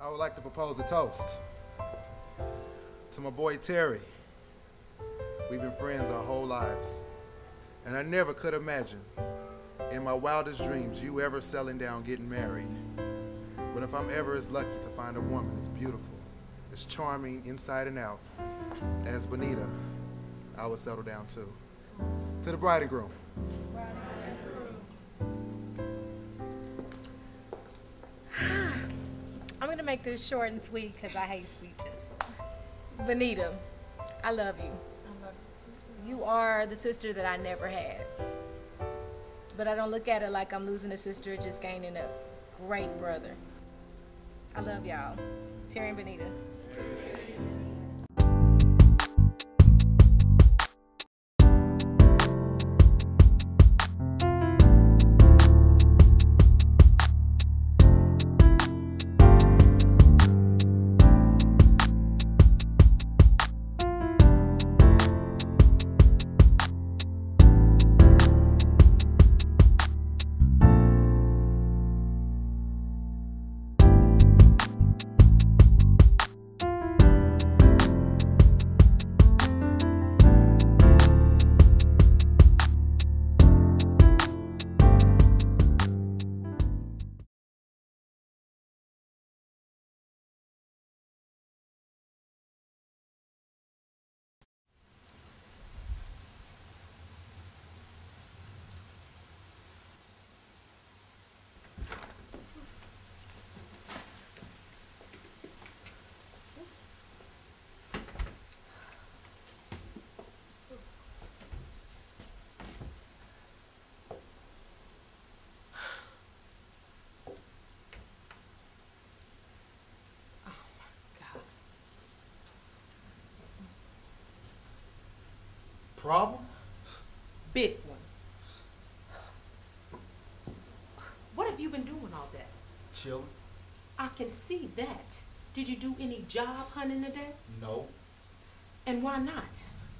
I would like to propose a toast to my boy Terry. We've been friends our whole lives, and I never could imagine in my wildest dreams you ever settling down getting married. But if I'm ever as lucky to find a woman as beautiful, as charming inside and out as Benita, I would settle down too. To the bride and groom. I'm gonna make this short and sweet because I hate speeches. Benita, I love you. I love you too. You are the sister that I never had. But I don't look at it like I'm losing a sister, just gaining a great brother. I love y'all. Terry and Benita. Problem? Big one. What have you been doing all day? Chilling. I can see that. Did you do any job hunting today? No. And why not?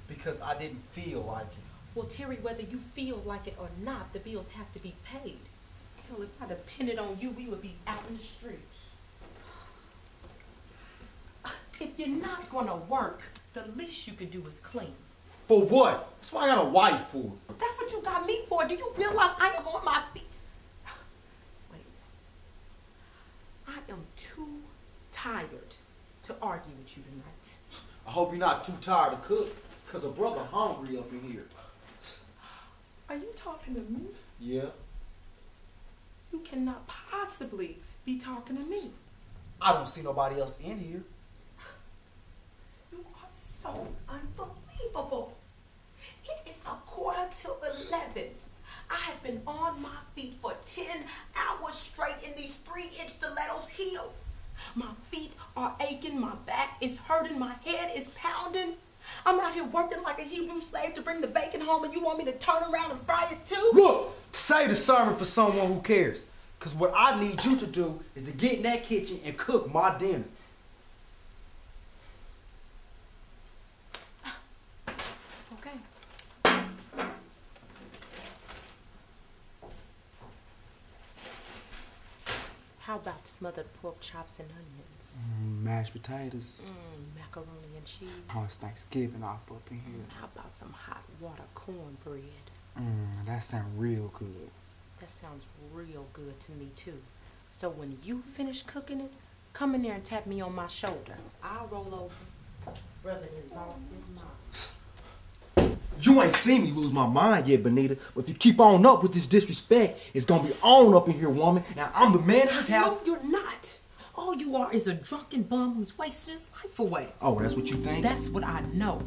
Because I didn't feel like it. Well, Terry, whether you feel like it or not, the bills have to be paid. Hell, if I depended on you, we would be out in the streets. If you're not gonna work, the least you could do is clean. For what? That's what I got a wife for. That's what you got me for. Do you realize I am on my feet? Wait. I am too tired to argue with you tonight. I hope you're not too tired to cook, because a brother hungry up in here. Are you talking to me? Yeah. You cannot possibly be talking to me. I don't see nobody else in here. You are so unbelievable. It is 11:15. I have been on my feet for 10 hours straight in these 3-inch stilettos heels. My feet are aching, my back is hurting, my head is pounding. I'm out here working like a Hebrew slave to bring the bacon home, and you want me to turn around and fry it too? Look, say the sermon for someone who cares, because what I need you to do is to get in that kitchen and cook my dinner. Smothered pork chops and onions. Mashed potatoes. Macaroni and cheese. Oh, it's Thanksgiving off up in here. How about some hot water cornbread? That sounds real good. That sounds real good to me, too. So when you finish cooking it, come in there and tap me on my shoulder. I'll roll over. Brother has lost his mind. You ain't seen me lose my mind yet, Benita. But if you keep on up with this disrespect, it's gonna be on up in here, woman. Now, I'm the man of this house. No, you're not. All you are is a drunken bum who's wasting his life away. Oh, that's what you think? That's what I know.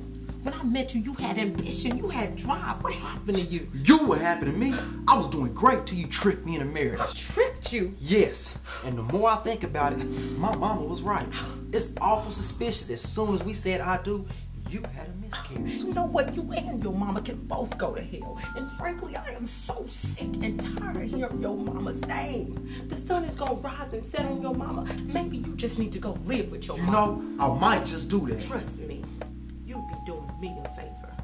When I met you, you had ambition. You had drive. What happened to you? You were happened to me. I was doing great till you tricked me into marriage. Tricked you? Yes. And the more I think about it, my mama was right. It's awful suspicious. As soon as we said I do, you had a miscarriage. You know what? You and your mama can both go to hell. And frankly, I am so sick and tired of hearing your mama's name. The sun is gonna rise and set on your mama. Maybe you just need to go live with your mama. You know, I might just do that. Trust me, you'll be doing me a favor.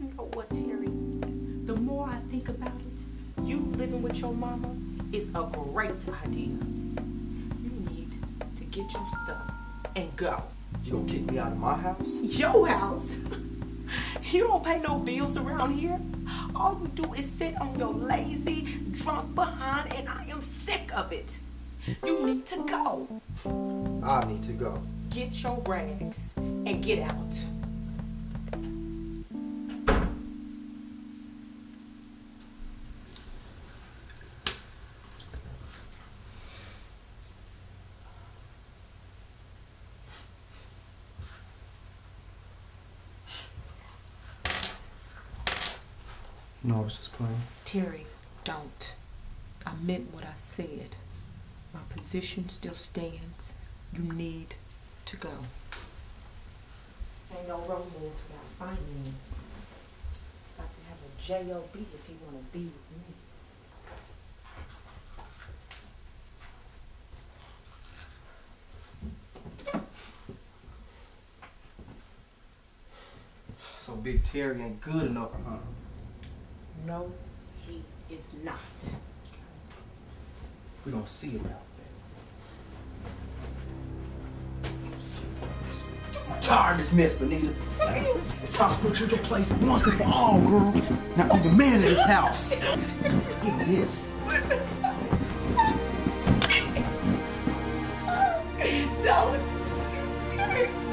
You know what, Terry? The more I think about it, you living with your mama is a great idea. You need get your stuff and go. You gonna kick me out of my house? Your house? You don't pay no bills around here. All you do is sit on your lazy, drunk behind, and I am sick of it. You need to go. I need to go. Get your rags and get out. No, I was just playing. Terry, don't. I meant what I said. My position still stands. You need to go. Ain't no romance without finance. Got to have a J-O-B if you want to be with me. So Big Terry ain't good enough for her. No, he is not. We're gonna see him out there. I'm tired of this mess, Benita. It's time to put you to place once and for all, girl. Now I'm the man of this house. He is. Don't. Please.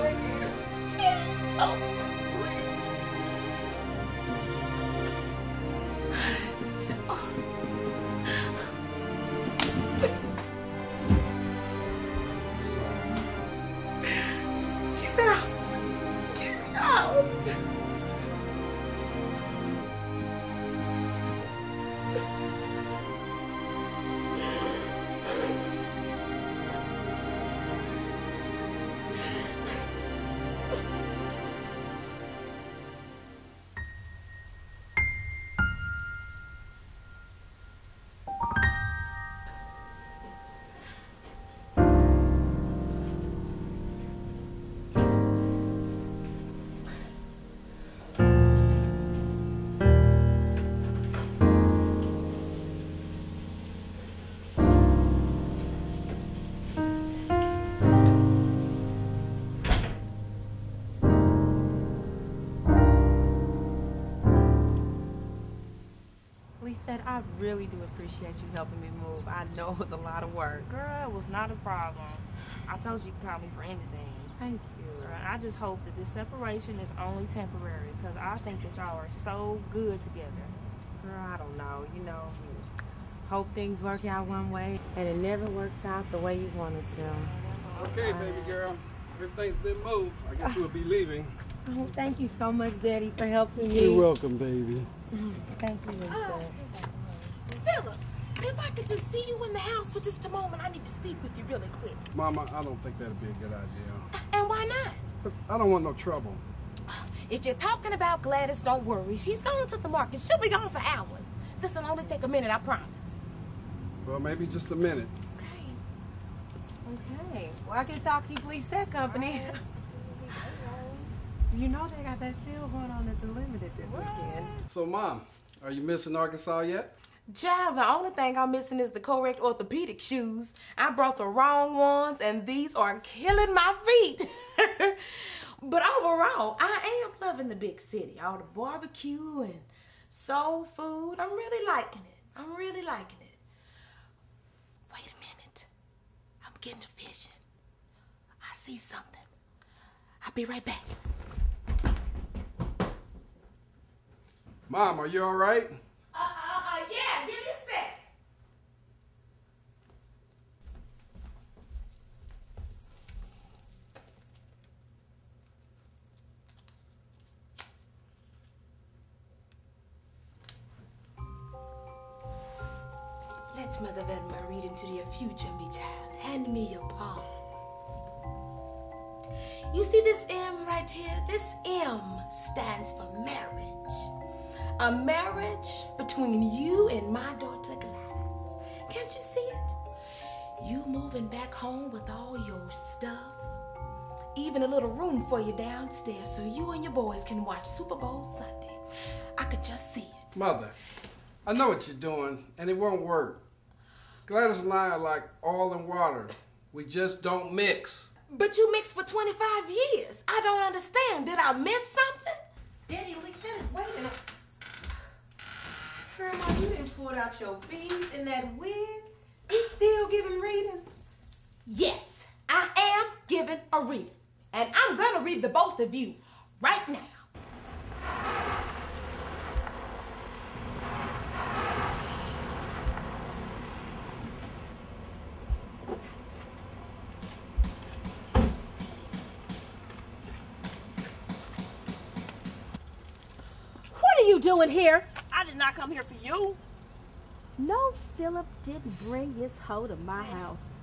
I really do appreciate you helping me move. I know it was a lot of work. Girl, it was not a problem. I told you you could call me for anything. Thank you. Girl, I just hope that this separation is only temporary because I think that y'all are so good together. Girl, I don't know. You know, you hope things work out one way and it never works out the way you want it to. Okay, baby girl. Everything's been moved. I guess we'll be leaving. Oh, thank you so much, Daddy, for helping me. You're welcome, baby. Thank you, Mr. Philip, if I could just see you in the house for just a moment, I need to speak with you really quick. Mama, I don't think that'd be a good idea. And why not? I don't want no trouble. If you're talking about Gladys, don't worry. She's gone to the market. She'll be gone for hours. This will only take a minute, I promise. Well, maybe just a minute. Okay. Okay. Well, I guess I'll keep Lisa company. Right. You know they got that sale going on at the Limited this weekend. So, Mom, are you missing Arkansas yet? Jive, the only thing I'm missing is the correct orthopedic shoes. I brought the wrong ones, and these are killing my feet. But overall, I am loving the big city. All the barbecue and soul food. I'm really liking it. I'm really liking it. Wait a minute. I'm getting a vision. I see something. I'll be right back. Mom, are you all right? Yeah, give me a sec. Let Mother Velma read into your future, me child. Hand me your palm. You see this M right here? This M stands for marriage. A marriage between you and my daughter Gladys. Can't you see it? You moving back home with all your stuff. Even a little room for you downstairs so you and your boys can watch Super Bowl Sunday. I could just see it. Mother, I know what you're doing and it won't work. Gladys and I are like oil and water. We just don't mix. But you mixed for 25 years. I don't understand. Did I miss something? Daddy, we said it. Wait a minute. Grandma, you didn't pull out your beads in that wig. You still giving readings? Yes, I am giving a reading. And I'm gonna read the both of you right now. Doing here? I did not come here for you. No, Philip didn't bring his hoe to my house.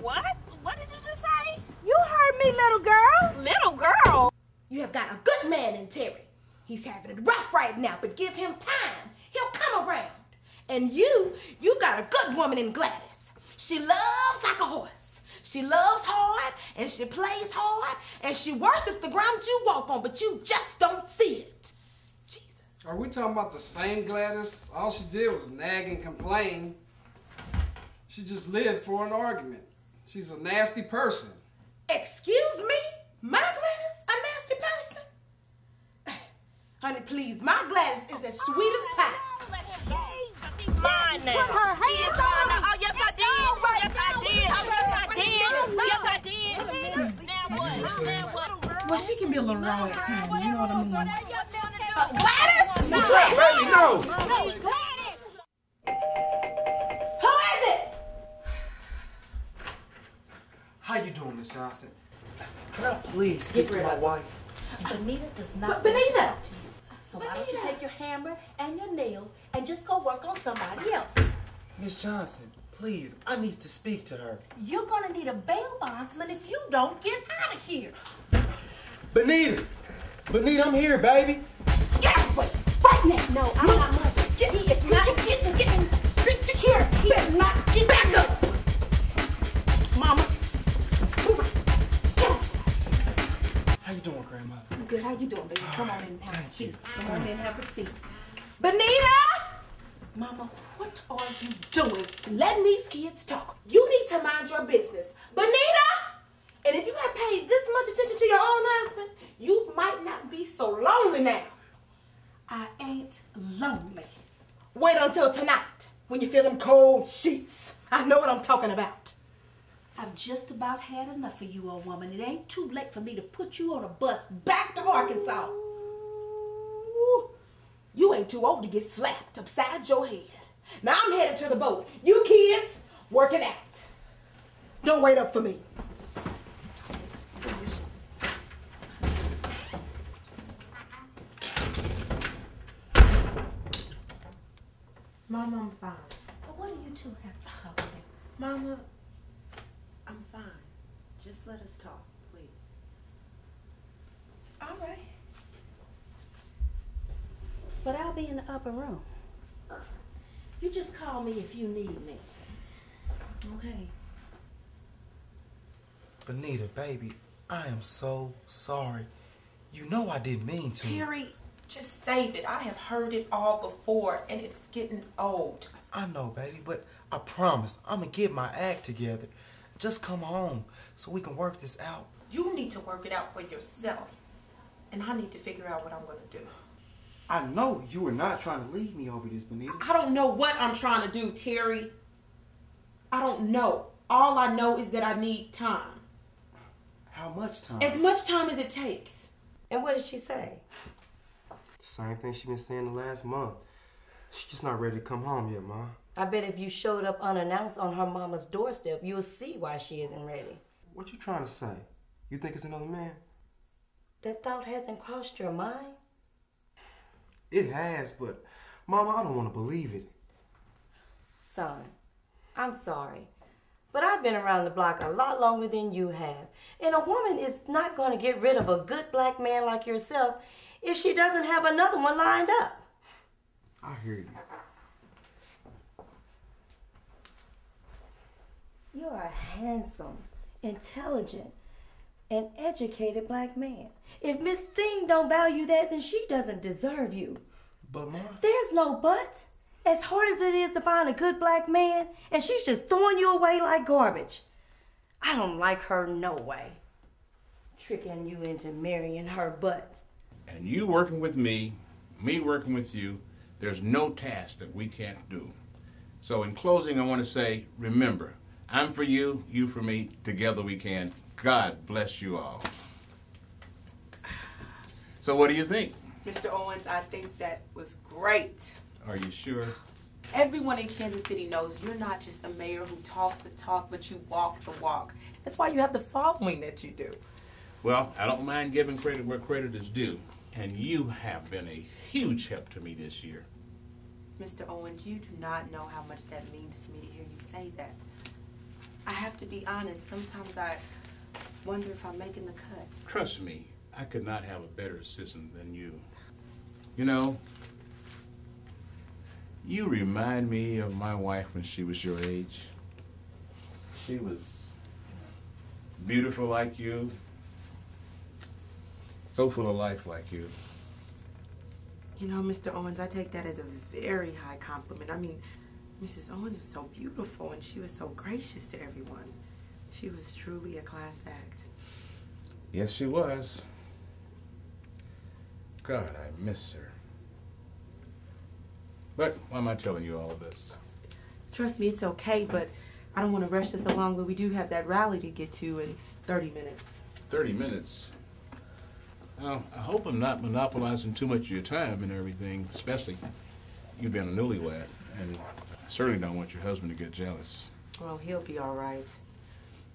What? What did you just say? You heard me, little girl. Little girl? You have got a good man in Terry. He's having it rough right now, but give him time. He'll come around. And you've got a good woman in Gladys. She loves like a horse. She loves hard, and she plays hard, and she worships the ground you walk on, but you just don't see it. Are we talking about the same Gladys? All she did was nag and complain. She just lived for an argument. She's a nasty person. Excuse me? My Gladys? A nasty person? Honey, please, my Gladys is as sweet as pie. Let him go. He's mine now. Put her hands on me. Oh, yes, I did. Yes, I did. Yes, I did. Yes, I did. Now what? Well, she can be a little raw at times. You know what I mean? Gladys? What's up, baby? No! Gladys! Who is it? How you doing, Miss Johnson? Can I please speak to my wife? Benita does not want to talk to you. So why don't you take your hammer and your nails and just go work on somebody else? Miss Johnson, please, I need to speak to her. You're gonna need a bail bondsman if you don't get out of here. Benita! Benita, I'm here, baby. Get out of the way! Right now! No, I'm not moving. He is not getting here. He is not getting back up. Mama, move on. Get out. How you doing, Grandma? I'm good. How you doing, baby? Come on in and have a seat. Come on in and have a seat. Benita! Mama, what are you doing? Letting these kids talk. You need to mind your business. Benita! And if you had paid this much attention to your own husband, you might not be so lonely now. I ain't lonely. Wait until tonight when you feel them cold sheets. I know what I'm talking about. I've just about had enough of you, old woman. It ain't too late for me to put you on a bus back to Arkansas. Ooh. You ain't too old to get slapped upside your head. Now I'm headed to the boat. You kids, work it out. Don't wait up for me. Mama, I'm fine. But what do you two have to talk about? Mama, I'm fine. Just let us talk, please. All right. But I'll be in the upper room. You just call me if you need me. Okay. Benita, baby, I am so sorry. You know I didn't mean to. Terry. Just save it. I have heard it all before, and it's getting old. I know, baby, but I promise I'm gonna get my act together. Just come home so we can work this out. You need to work it out for yourself, and I need to figure out what I'm gonna do. I know you were not trying to leave me over this, Benita. I don't know what I'm trying to do, Terry. I don't know. All I know is that I need time. How much time? As much time as it takes. And what did she say? Same thing she been saying the last month. She's just not ready to come home yet, Ma. I bet if you showed up unannounced on her mama's doorstep, you'll see why she isn't ready. What you trying to say? You think it's another man? That thought hasn't crossed your mind? It has, but Mama, I don't want to believe it. Son, I'm sorry, but I've been around the block a lot longer than you have. And a woman is not going to get rid of a good black man like yourself if she doesn't have another one lined up. I hear you. You're a handsome, intelligent, and educated black man. If Miss Thing don't value that, then she doesn't deserve you. But Ma? There's no but. As hard as it is to find a good black man, and she's just throwing you away like garbage. I don't like her no way. Tricking you into marrying her butt. And you working with me, me working with you, there's no task that we can't do. So in closing, I want to say, remember, I'm for you, you for me, together we can. God bless you all. So what do you think? Mr. Owens, I think that was great. Are you sure? Everyone in Kansas City knows you're not just a mayor who talks the talk, but you walk the walk. That's why you have the following that you do. Well, I don't mind giving credit where credit is due, and you have been a huge help to me this year. Mr. Owens, you do not know how much that means to me to hear you say that. I have to be honest, sometimes I wonder if I'm making the cut. Trust me, I could not have a better assistant than you. You know, you remind me of my wife when she was your age. She was beautiful like you, so full of life like you. You know, Mr. Owens, I take that as a very high compliment. I mean, Mrs. Owens was so beautiful and she was so gracious to everyone. She was truly a class act. Yes, she was. God, I miss her. But why am I telling you all of this? Trust me, it's okay, but I don't want to rush this along, but we do have that rally to get to in 30 minutes. 30 minutes? Well, I hope I'm not monopolizing too much of your time and everything, especially you being a newlywed, and I certainly don't want your husband to get jealous. Well, he'll be all right.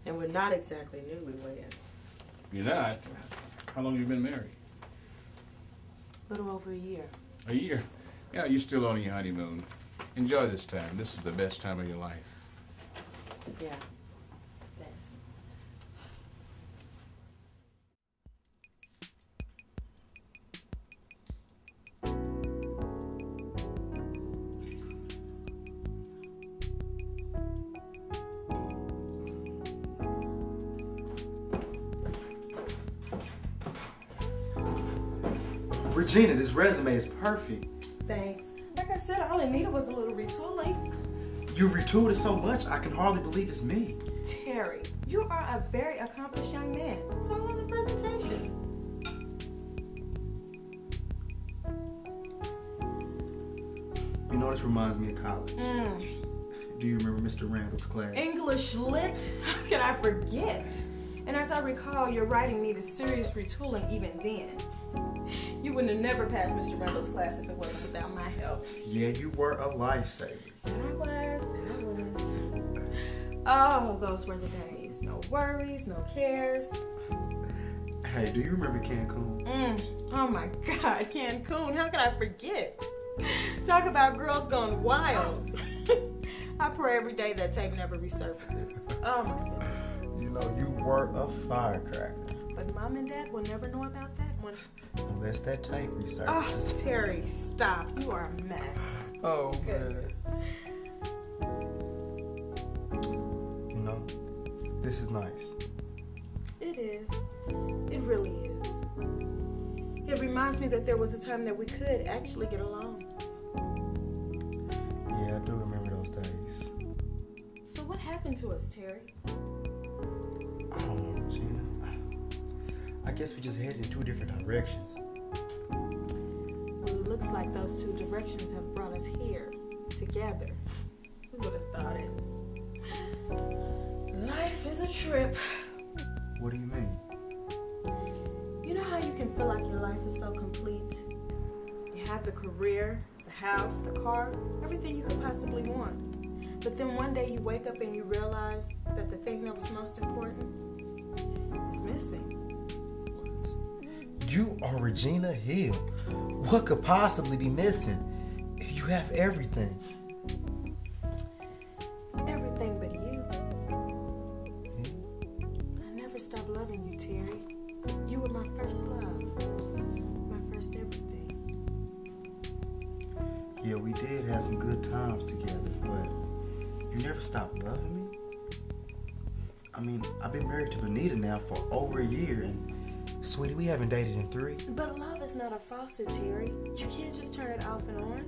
And we're not exactly newlyweds. You're not? How long have you been married? A little over a year. A year? Yeah, you're still on your honeymoon. Enjoy this time. This is the best time of your life. Yeah. Best. Regina, this resume is perfect. Thanks. Like I said, all I needed was a little retooling. You've retooled it so much, I can hardly believe it's me. Terry, you are a very accomplished young man. It's all in the presentation. You know, this reminds me of college. Mm. Do you remember Mr. Randall's class? English Lit? How can I forget? And as I recall, your writing needed serious retooling even then. You wouldn't have never passed Mr. Randall's class if it wasn't without my help. Yeah, you were a lifesaver. And I was. Oh, those were the days. No worries, no cares. Hey, do you remember Cancun? Oh my God, Cancun, how could I forget? Talk about girls gone wild. I pray every day that tape never resurfaces. Oh my goodness. You know, you were a firecracker. But Mom and Dad will never know about that. Unless that tape resurfaces. Oh, Terry, stop. You are a mess. Oh, goodness. You know, this is nice. It is. It really is. It reminds me that there was a time that we could actually get along. Yeah, I do remember those days. So what happened to us, Terry? I don't know, Regina. I guess we just headed in two different directions. Well, it looks like those two directions have brought us here, together. Who would have thought it? Life is a trip. What do you mean? You know how you can feel like your life is so complete? You have the career, the house, the car, everything you could possibly want. But then one day you wake up and you realize that the thing that was most important is missing. You are Regina Hill. What could possibly be missing? You have everything. Everything but you. Hmm? I never stopped loving you, Terry. You were my first love. My first everything. Yeah, we did have some good times together, but you never stopped loving me? I mean, I've been married to Benita now for over a year, and sweetie, we haven't dated in 3. But love is not a faucet, Terry. You can't just turn it off and on.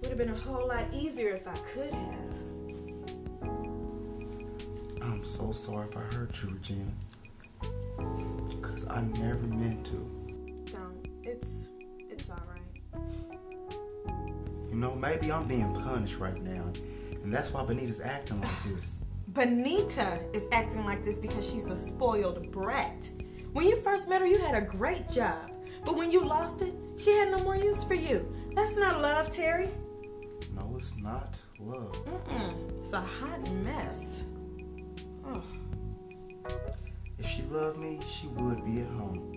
Would have been a whole lot easier if I could have. I'm so sorry if I hurt you, Regina. Because I never meant to. Don't. It's alright. You know, maybe I'm being punished right now. And that's why Benita's acting like this. Benita is acting like this because she's a spoiled brat. When you first met her, you had a great job. But when you lost it, she had no more use for you. That's not love, Terry. No, it's not love. Mm-mm. It's a hot mess. Ugh. If she loved me, she would be at home.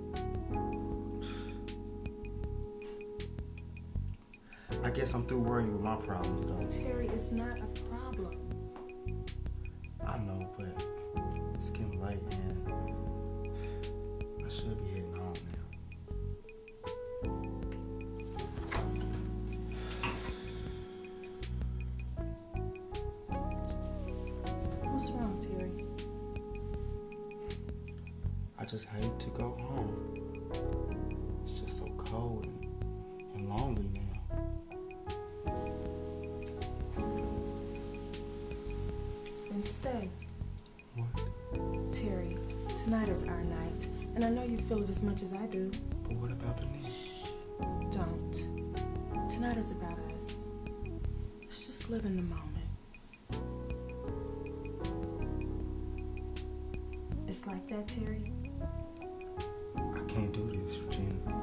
I guess I'm through worrying with my problems, though. Terry, it's not a problem. I know, but it's getting late, man. I should be heading home now. What's wrong, Terry? I just hate to go home. It's just so cold and lonely now. Then stay. What? Terry, tonight is our night, and I know you feel it as much as I do. But what about Benita? Don't. Tonight is about us. Let's just live in the moment. It's like that, Terry? I can't do this, Regina.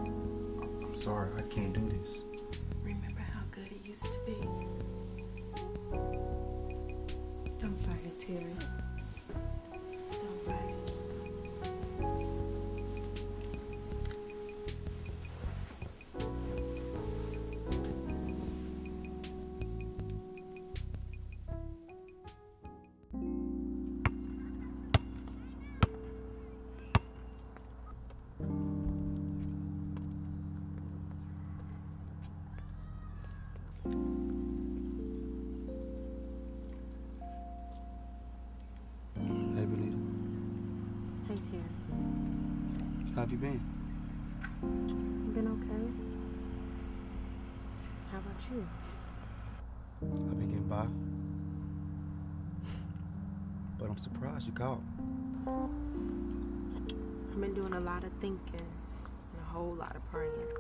I'm sorry, I can't do this. Remember how good it used to be? Don't fight it, Terry. Don't fight it. How have you been? I've been okay. How about you? I've been getting by. But I'm surprised you called. I've been doing a lot of thinking and a whole lot of praying.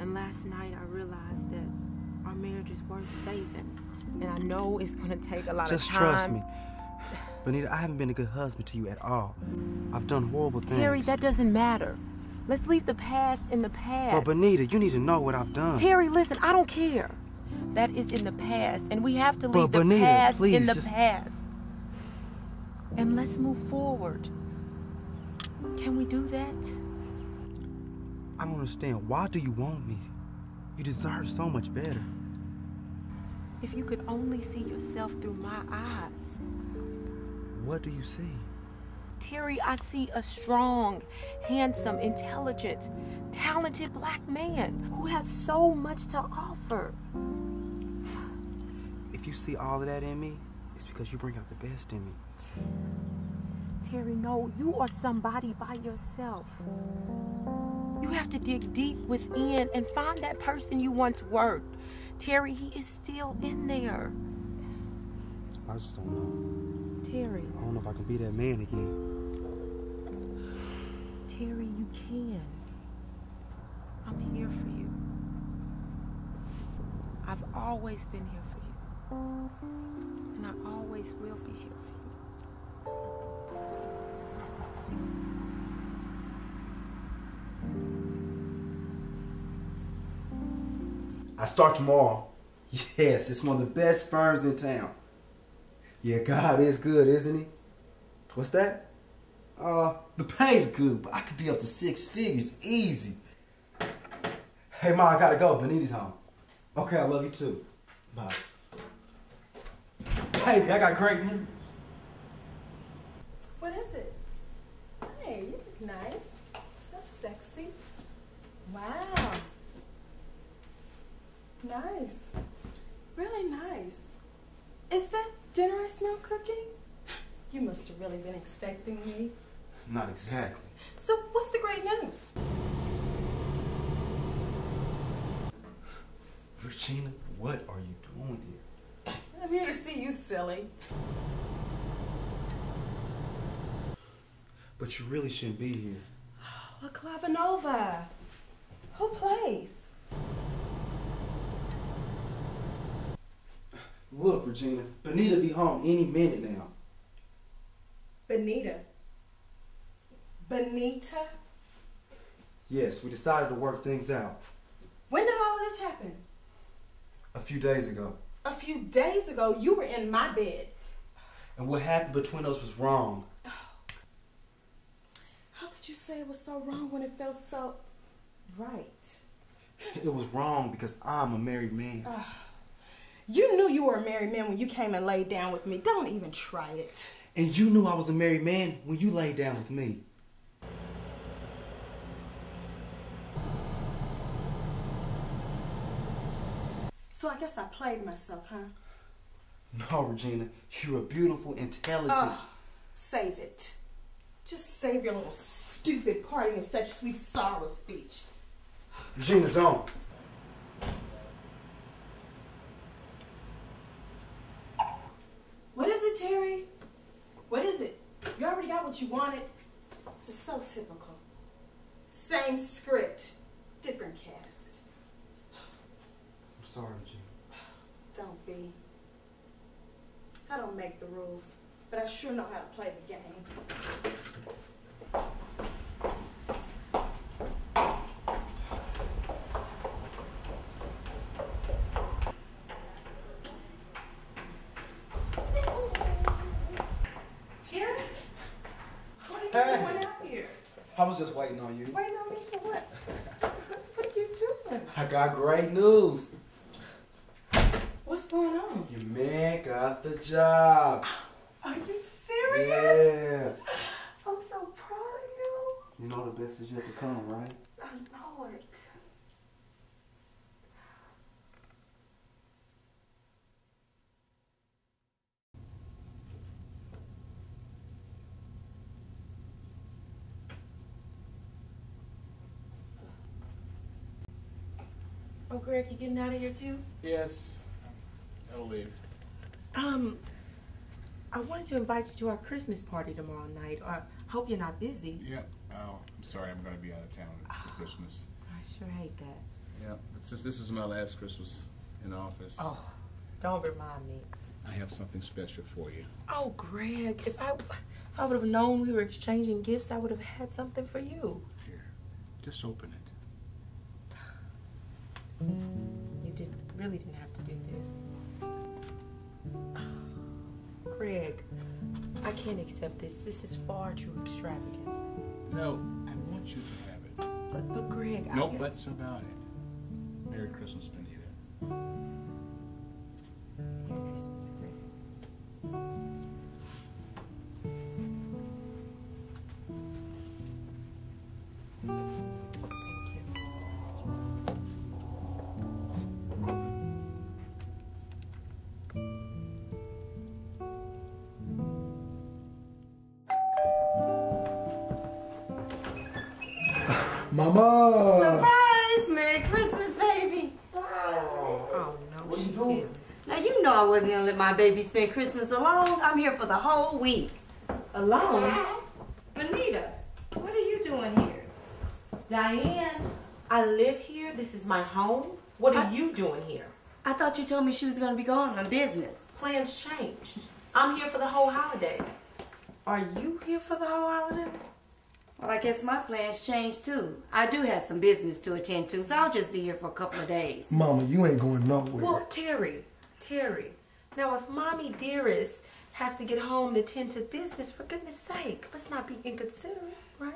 And last night I realized that our marriage is worth saving. And I know it's gonna take a lot of time. Just trust me. Benita, I haven't been a good husband to you at all. I've done horrible things. Terry, that doesn't matter. Let's leave the past in the past. But Benita, you need to know what I've done. Terry, listen, I don't care. That is in the past, and we have to leave the past in the past. And let's move forward. Can we do that? I don't understand. Why do you want me? You deserve so much better. If you could only see yourself through my eyes. What do you see? Terry, I see a strong, handsome, intelligent, talented black man who has so much to offer. If you see all of that in me, it's because you bring out the best in me. Terry, no, you are somebody by yourself. You have to dig deep within and find that person you once were. Terry, he is still in there. I just don't know. Terry. I don't know if I can be that man again. Terry, you can. I'm here for you. I've always been here for you. And I always will be here for you. I start tomorrow. Yes, it's one of the best firms in town. Yeah, God is good, isn't he? What's that? The pay's good, but I could be up to 6 figures, easy. Hey, Ma, I gotta go. Benita's home. Okay, I love you too. Bye. Hey, I got great news. What is it? Hey, you look nice. So sexy. Wow. Nice. Really nice. Is that dinner I smell cooking? You must have really been expecting me. Not exactly. So what's the great news? Regina, what are you doing here? I'm here to see you, silly. But you really shouldn't be here. A clavinova. Who plays? Look, Regina, Benita be home any minute now. Benita? Benita? Yes, we decided to work things out. When did all of this happen? A few days ago. A few days ago? You were in my bed. And what happened between us was wrong. How could you say it was so wrong when it felt so right? It was wrong because I'm a married man. You knew you were a married man when you came and laid down with me. Don't even try it. And you knew I was a married man when you laid down with me. So I guess I played myself, huh? No, Regina. You're a beautiful, intelligent... save it. Just save your little stupid party and such sweet sorrow speech. Regina, don't. What is it, Terry? What is it? You already got what you wanted. This is so typical. Same script, different cast. Sorry, Regina. Don't be. I don't make the rules, but I sure know how to play the game. Terry? What are you doing out here? I was just waiting on you. Waiting on me for what? What are you doing? I got great news. What's going on? Your man got the job. Are you serious? Yeah. I'm so proud of you. You know the best is yet to come, right? I know it. Oh, Greg, you getting out of here too? Yes. I'll leave. I wanted to invite you to our Christmas party tomorrow night. I hope you're not busy. Yep. Oh, I'm sorry. I'm going to be out of town for Christmas. I sure hate that. Yeah. But since this is my last Christmas in office. Oh, don't remind me. I have something special for you. Oh, Greg, if I would have known we were exchanging gifts, I would have had something for you. Here, just open it. You really didn't have to do this. Greg, I can't accept this. This is far too extravagant. No, I want you to have it. But Greg, no I... No buts about it. Merry Christmas, Benita. Merry Christmas, Greg. Thank you. Mama! Surprise! Merry Christmas, baby! Oh no, what you doing? Now, you know I wasn't gonna let my baby spend Christmas alone. I'm here for the whole week. Alone? Benita, what are you doing here? Diane, I live here. This is my home. What are you doing here? I thought you told me she was gonna be gone on business. Plans changed. I'm here for the whole holiday. Are you here for the whole holiday? Well, I guess my plans changed, too. I do have some business to attend to, so I'll just be here for a couple of days. Mama, you ain't going nowhere. Well, Terry. Now, if Mommy Dearest has to get home to tend to business, for goodness sake, let's not be inconsiderate, right?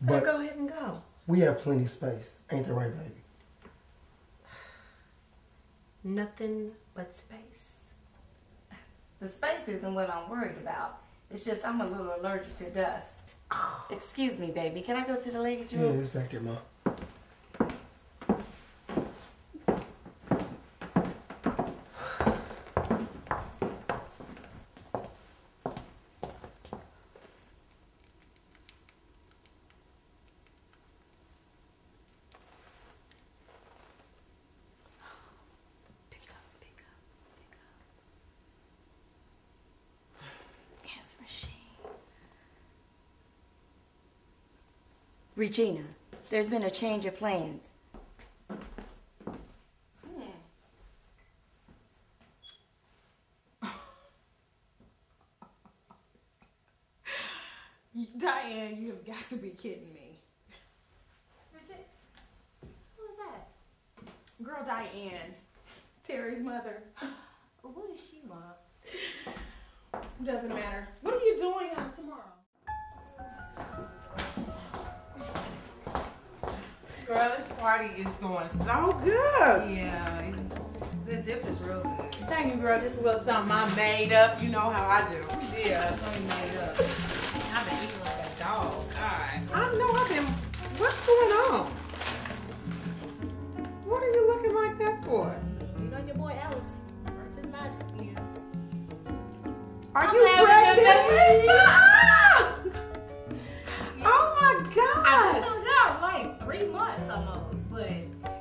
But go ahead and go. We have plenty of space. Ain't that right, baby? Nothing but space. The space isn't what I'm worried about. It's just I'm a little allergic to dust. Excuse me, baby. Can I go to the ladies' room? Yeah, it's back there, Mom. Pick up. Answer machine. Regina, there's been a change of plans. Diane, you have got to be kidding me. Richard, who is that? Girl, Diane, Terry's mother. What is she, Mom? Doesn't matter. What are you doing on tomorrow? Girl, this party is going so good. Yeah, the dip is real good. Thank you, girl. Just a little something I made up. You know how I do. Yeah, something made up. I've been eating like a dog. God. I know. I've been. What's going on? What are you looking like that for? You know your boy Alex. Just magic. Yeah. Are I'm you pregnant? Oh my God. I just found out like 3 months almost, but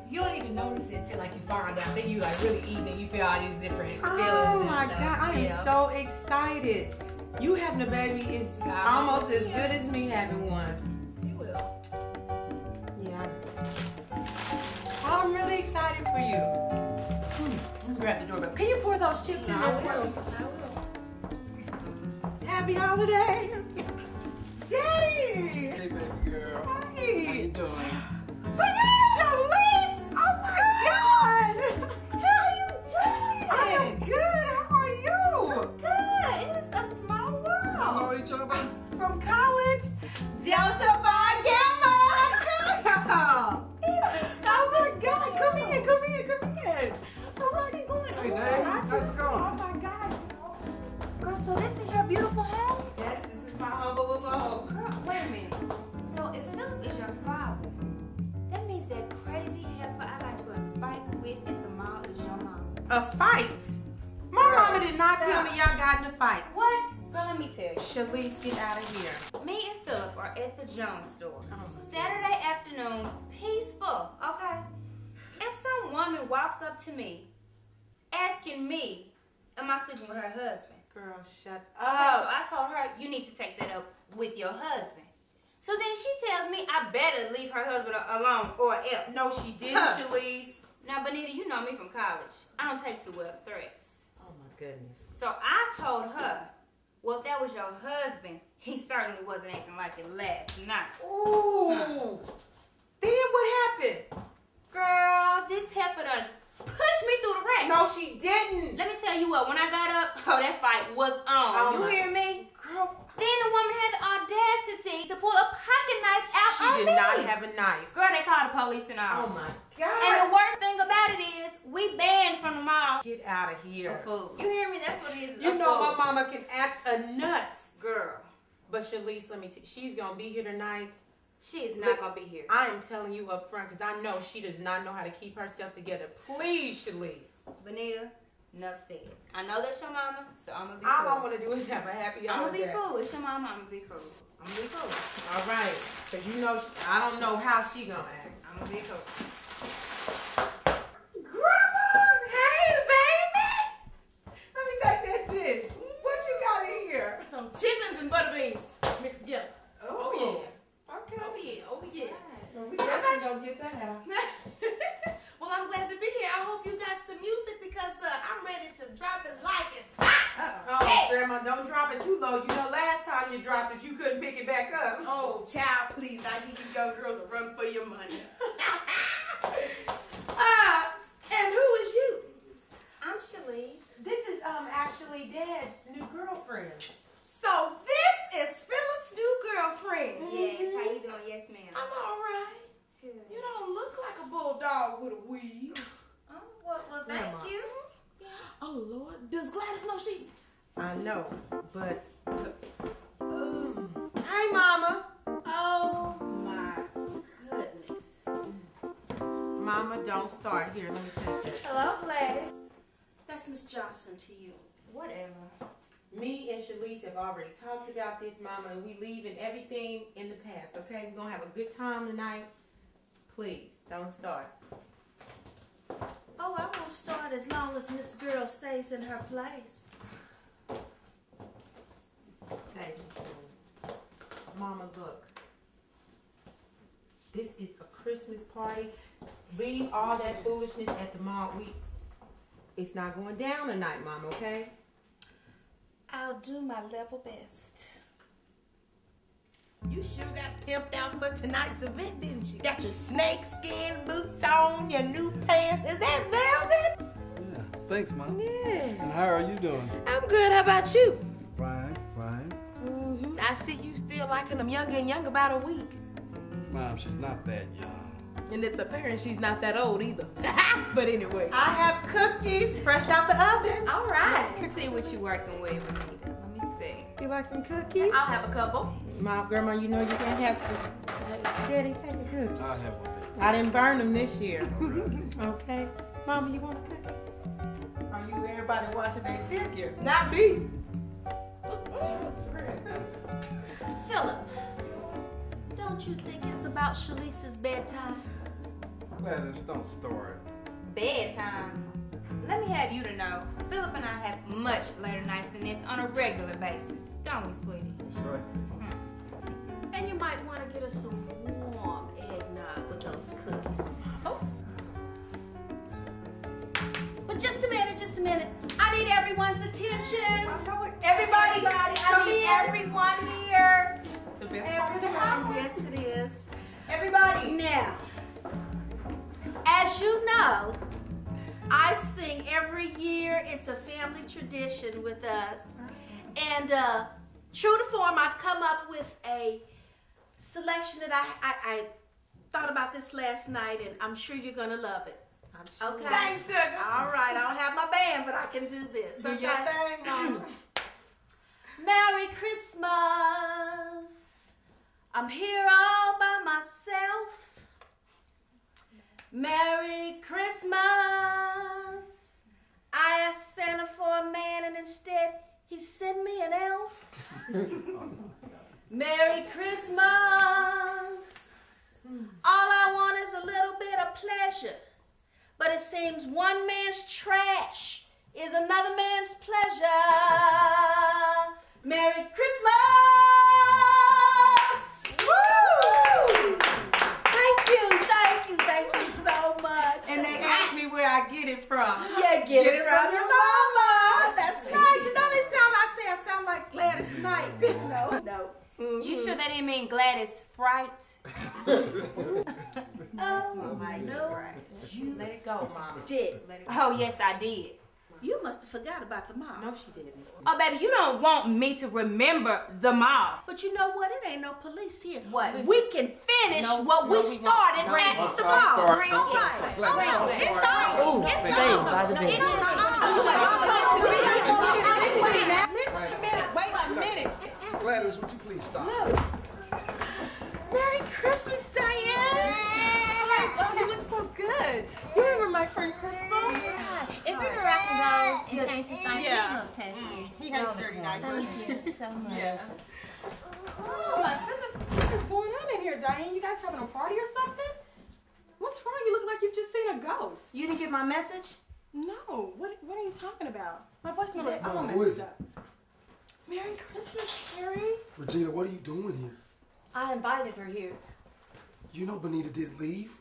you don't even notice it till like you find out. Then you like really eating and you feel all these different feelings. Oh my God, I am so excited. You having a baby is almost as good as me having one. You will. Yeah. I'm really excited for you. Grab the doorbell. Can you pour those chips in there? I will. Happy holidays. Daddy! Hey, baby girl. Hey. How you doing? Shalise! Oh my God! How are you doing? I am good. How are you? I'm good. It was a small world. How are you talking? From college. Delta Phi Gamma. Girl. Oh my God! Come here, come here, come here. So where are you going? Hey, Dave. How's it going? Oh my God. Girl, so this is your beautiful house? Yes, this is my humble little home. Girl, wait a minute. So if Philip is your father, that means that crazy heifer I got to a fight with at the mall is your mama. A fight? My mama did not tell me y'all got in a fight. What? Girl, let me tell you. Shalise, get out of here. Me and Philip are at the Jones store. Saturday afternoon, peaceful, okay? And some woman walks up to me, asking me, am I sleeping with her husband? Girl, shut up. Okay, so I told her, you need to take that up with your husband. So then she tells me I better leave her husband alone or else. No, she didn't, Shalise. Now, Benita, you know me from college. I don't take too well threats. Oh, my goodness. So I told her, well, if that was your husband, he certainly wasn't acting like it last night. Ooh. Then what happened? Girl, this heifer done pushed me through the rack. No, she didn't. Let me tell you what, when I got up, oh, that fight was on. Oh, you hear me? Girl. Then the woman had the audacity to pull a pocket knife out on me. She did not have a knife. Girl, they called the police and all. Oh, my God. And the worst thing about it is, we banned from the mall. Get out of here. A fool. You hear me? That's what it is. You know my mama can act a nut. Girl. But Shalise, let me tell you, she's going to be here tonight. She is not going to be here. I am telling you up front because I know she does not know how to keep herself together. Please, Shalise. Benita, enough said. I know that's your mama, so I'm going to be cool. All I want to do is have a happy holiday. I'm going to be cool. It's your mama. I'm going to be cool. I'm going to be cool. All right. Because you know, I don't know how she going to act. I'm going to be cool. Grandma! Hey, baby! Let me take that dish. What you got in here? Some chickens and butter beans mixed together. Oh, yeah. Okay. Oh yeah, oh yeah. Right. Well, we definitely don't get that out. Well, I'm glad to be here. I hope you got some music because I'm ready to drop it like it's hot. Oh, hey. Grandma, don't drop it too low. You know, last time you dropped it, you couldn't pick it back up. Oh, child, please. I need you young girls to run for your money. And who is you? I'm Shalise. This is actually Dad's new girlfriend. So this is Philip's new girlfriend. Yes, how you doing? Yes, ma'am. I'm all right. Good. You don't look like a bulldog with a wig. Oh, well, thank you. Yeah. Oh, Lord. Does Gladys know she's... I know, but... Hi, Mama. Oh, my goodness. Mama, don't start here. Let me take that. Hello, Gladys. That's Miss Johnson to you. Whatever. Me and Shalise have already talked about this, Mama, and we leaving everything in the past, okay? We're going to have a good time tonight. Please, don't start. Oh, I won't start as long as Miss Girl stays in her place. Hey, Mama, look. This is a Christmas party. Leave all that foolishness at the mall. It's not going down tonight, Mom, okay? I'll do my level best. You sure got pimped out for tonight's event, didn't you? Got your snakeskin boots on, your new pants. Is that velvet? Yeah, thanks, Mom. Yeah. And how are you doing? I'm good. How about you? Fine. Mm-hmm. I see you still liking them younger and younger by the week. Mom, she's not that young. And it's apparent she's not that old either. But anyway. I have cookies fresh out the oven. All right. Let's see what you're working with, Benita. Let me see. You like some cookies? I'll have a couple. My grandma, you know you can't have cookies. Daddy, take a cookie. I'll have one. I didn't burn them this year. Okay. Mama, you want a cookie? Are you everybody watching their figure? Not me. Philip, don't you think it's about Shalise's bedtime? Gladys, don't start. Bedtime? Let me have you to know, Philip and I have much later nights than this on a regular basis, don't we, sweetie? That's right. Mm-hmm. And you might want to get us some warm eggnog with those cookies. Oh. But just a minute. I need everyone's attention. Everybody, I need everyone here. The best part of the hour. Yes, it is. Everybody. Now, as you know, I sing every year. It's a family tradition with us. And true to form, I've come up with a selection that I thought about this last night, and I'm sure you're going to love it. I'm sure. Okay. Thanks, sugar. All right. I don't have my band, but I can do this. Okay? Do your thing, Mama. Merry Christmas. I'm here all by myself. Merry Christmas. I asked Santa for a man, and instead he sent me an elf. Merry Christmas. All I want is a little bit of pleasure. But it seems one man's trash is another man's pleasure. Merry Christmas! Woo! Thank you so much. And they asked me where I get it from. Yeah, get it from your mama. That's right. You know they sound like I sound like Gladys Knight. No. Mm-hmm. You sure that didn't mean Gladys Fright? Oh, I know. You let it go, Mama. Did. Oh, yes, I did. You must have forgot about the mall. No, she didn't. Oh, baby, you don't want me to remember the mall. But you know what? It ain't no police here. What? Listen, we can finish what we started at the mall. All right. Wait a minute. Gladys, would you please stop? Look. Merry Christmas, Diane! Oh, you look so good. You remember my friend Crystal? Yeah. Is there a rock and go and change his diaper? Yeah. He's a little testy. He has dirty diapers. Thank you so much. Yes. Oh my goodness, what is going on in here, Diane? You guys having a party or something? What's wrong? You look like you've just seen a ghost. You didn't get my message? No. What are you talking about? My voicemail is all messed up. Merry Christmas, Terry. Regina, what are you doing here? I invited her here. You know Benita didn't leave.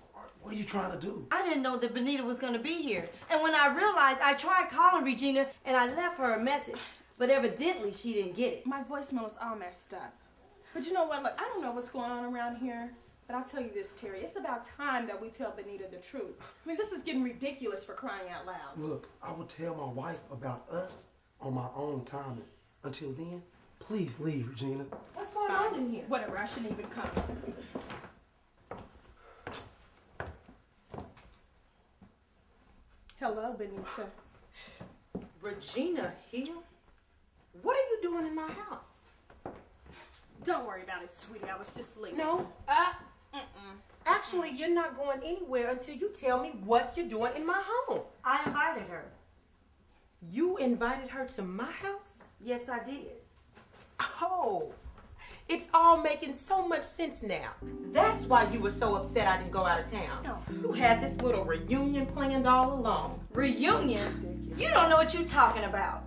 What are you trying to do? I didn't know that Benita was going to be here. And when I realized, I tried calling Regina, and I left her a message. But evidently, she didn't get it. My voicemail is all messed up. But you know what? Look, I don't know what's going on around here. But I'll tell you this, Terry. It's about time that we tell Benita the truth. I mean, this is getting ridiculous for crying out loud. Look, I will tell my wife about us on my own timing. Until then, please leave, Regina. What's going on in here? Whatever, I shouldn't even come. Hello, Benita. Regina here? What are you doing in my house? Don't worry about it, sweetie. I was just sleeping. No. Actually, you're not going anywhere until you tell me what you're doing in my home. I invited her. You invited her to my house? Yes, I did. Oh, it's all making so much sense now. That's why you were so upset I didn't go out of town. No. You had this little reunion planned all along. Reunion? You don't know what you're talking about.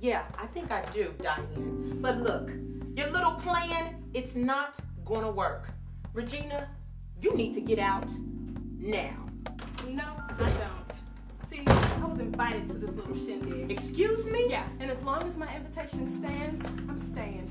Yeah, I think I do, Diane. But look, your little plan, it's not gonna work. Regina, you need to get out now. No, I don't. See, I was invited to this little shindig. Excuse me? Yeah, and as long as my invitation stands, I'm staying.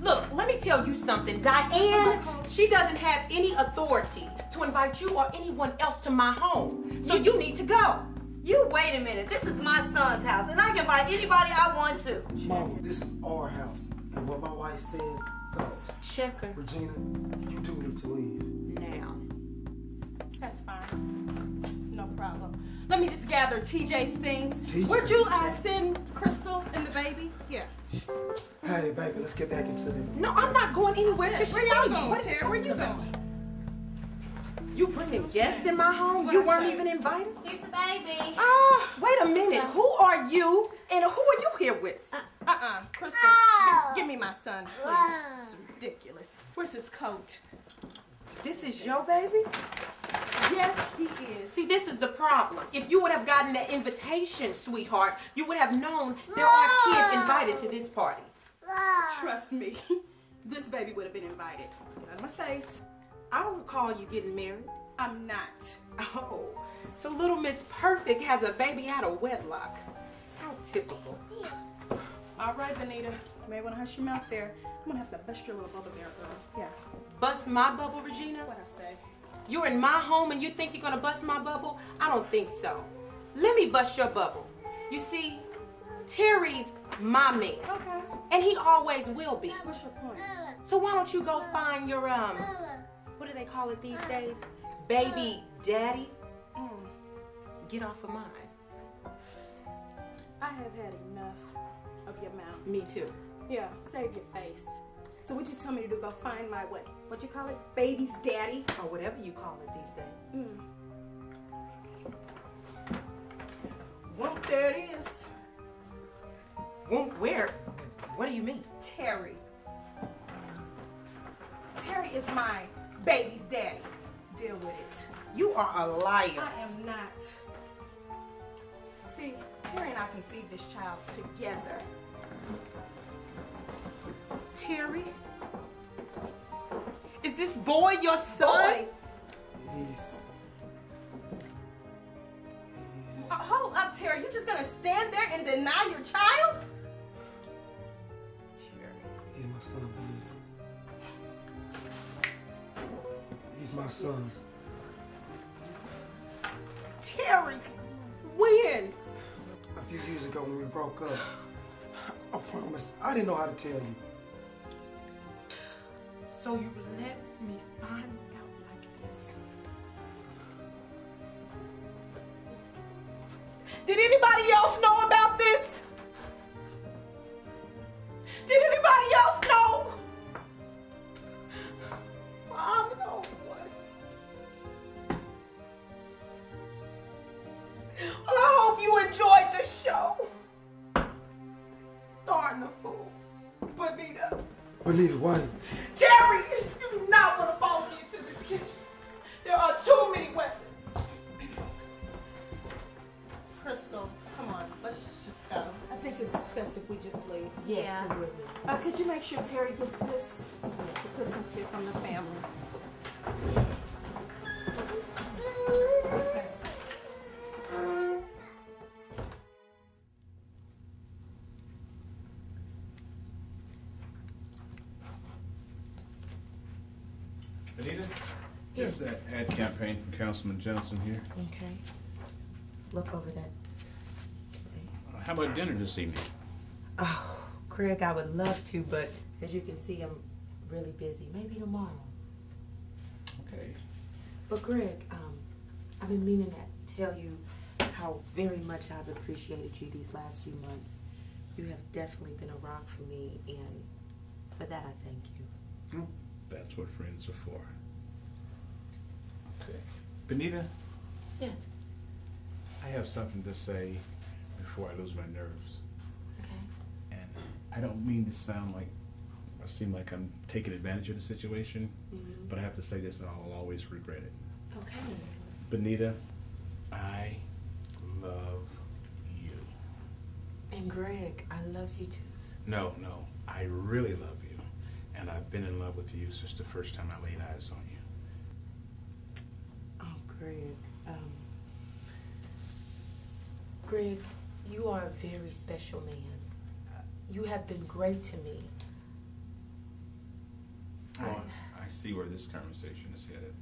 Look, let me tell you something. Diane, she doesn't have any authority to invite you or anyone else to my home. So you need to go. You wait a minute. This is my son's house, and I can invite anybody I want to. Mom, this is our house, and what my wife says goes. Checker. Regina, you do need to leave. Now. That's fine. No problem. Let me just gather TJ's things. TJ. Would you send Crystal and the baby? Yeah. Hey, baby, let's get back into it. No, I'm not going anywhere. Where y'all going, Terry? Where you going? You bring a guest in my home? You weren't even invited? There's the baby. Oh, wait a minute. Who are you and who are you here with? Crystal, give me my son, please. It's ridiculous. Where's his coat? This is your baby? Yes, he is. See, this is the problem. If you would have gotten that invitation, sweetheart, you would have known there are kids invited to this party. Trust me, this baby would have been invited. Get out of my face. I don't recall you getting married. I'm not. Oh, so little Miss Perfect has a baby out of wedlock. How typical. All right, Benita. You may want to hush your mouth there. I'm going to have to bust your little bubble there, girl. Yeah. Bust my bubble, Regina? What'd I say? You're in my home and you think you're going to bust my bubble? I don't think so. Let me bust your bubble. You see, Terry's my man. Okay. And he always will be. What's your point? So why don't you go find your, what do they call it these days? Baby daddy? Get off of mine. I have had enough of your mouth. Me too. Yeah, save your face. So what you tell me to do, go find my way. What you call it? Baby's daddy? Or whatever you call it these days. Won't there it is. Won't where? What do you mean? Terry. Terry is my baby's daddy. Deal with it. You are a liar. I am not. See, Terry and I conceived this child together. Terry? Is this boy your son? Boy? He's... Hold up, Terry. You just gonna stand there and deny your child? Terry. He's my son, Benita. He's my son. Terry! When? A few years ago when we broke up. I promise, I didn't know how to tell you. So you let me find out like this. Did anybody else know about this? Did anybody else know? Mom, no one. Well, I hope you enjoyed the show. Starting the fool, Benita. Benita, why? Terry, you do not want to follow me into this kitchen. There are too many weapons. Crystal, come on, let's just go. I think it's best if we just leave. Yes. Yeah. Could you make sure Terry gets this Christmas gift from the family? Councilman Johnson here. Okay. Look over that. How about dinner this evening? Oh, Greg, I would love to, but as you can see, I'm really busy. Maybe tomorrow. Okay. But Greg, I've been meaning to tell you how very much I've appreciated you these last few months. You have definitely been a rock for me, and for that I thank you. Oh, that's what friends are for. Okay. Benita? Yeah. I have something to say before I lose my nerves. Okay. And I don't mean to sound like, or seem like I'm taking advantage of the situation, but I have to say this and I'll always regret it. Okay. Benita, I love you. And Greg, I love you too. No, no, I really love you. And I've been in love with you since the first time I laid eyes on you. Greg. Greg, you are a very special man. You have been great to me. Well, I see where this conversation is headed.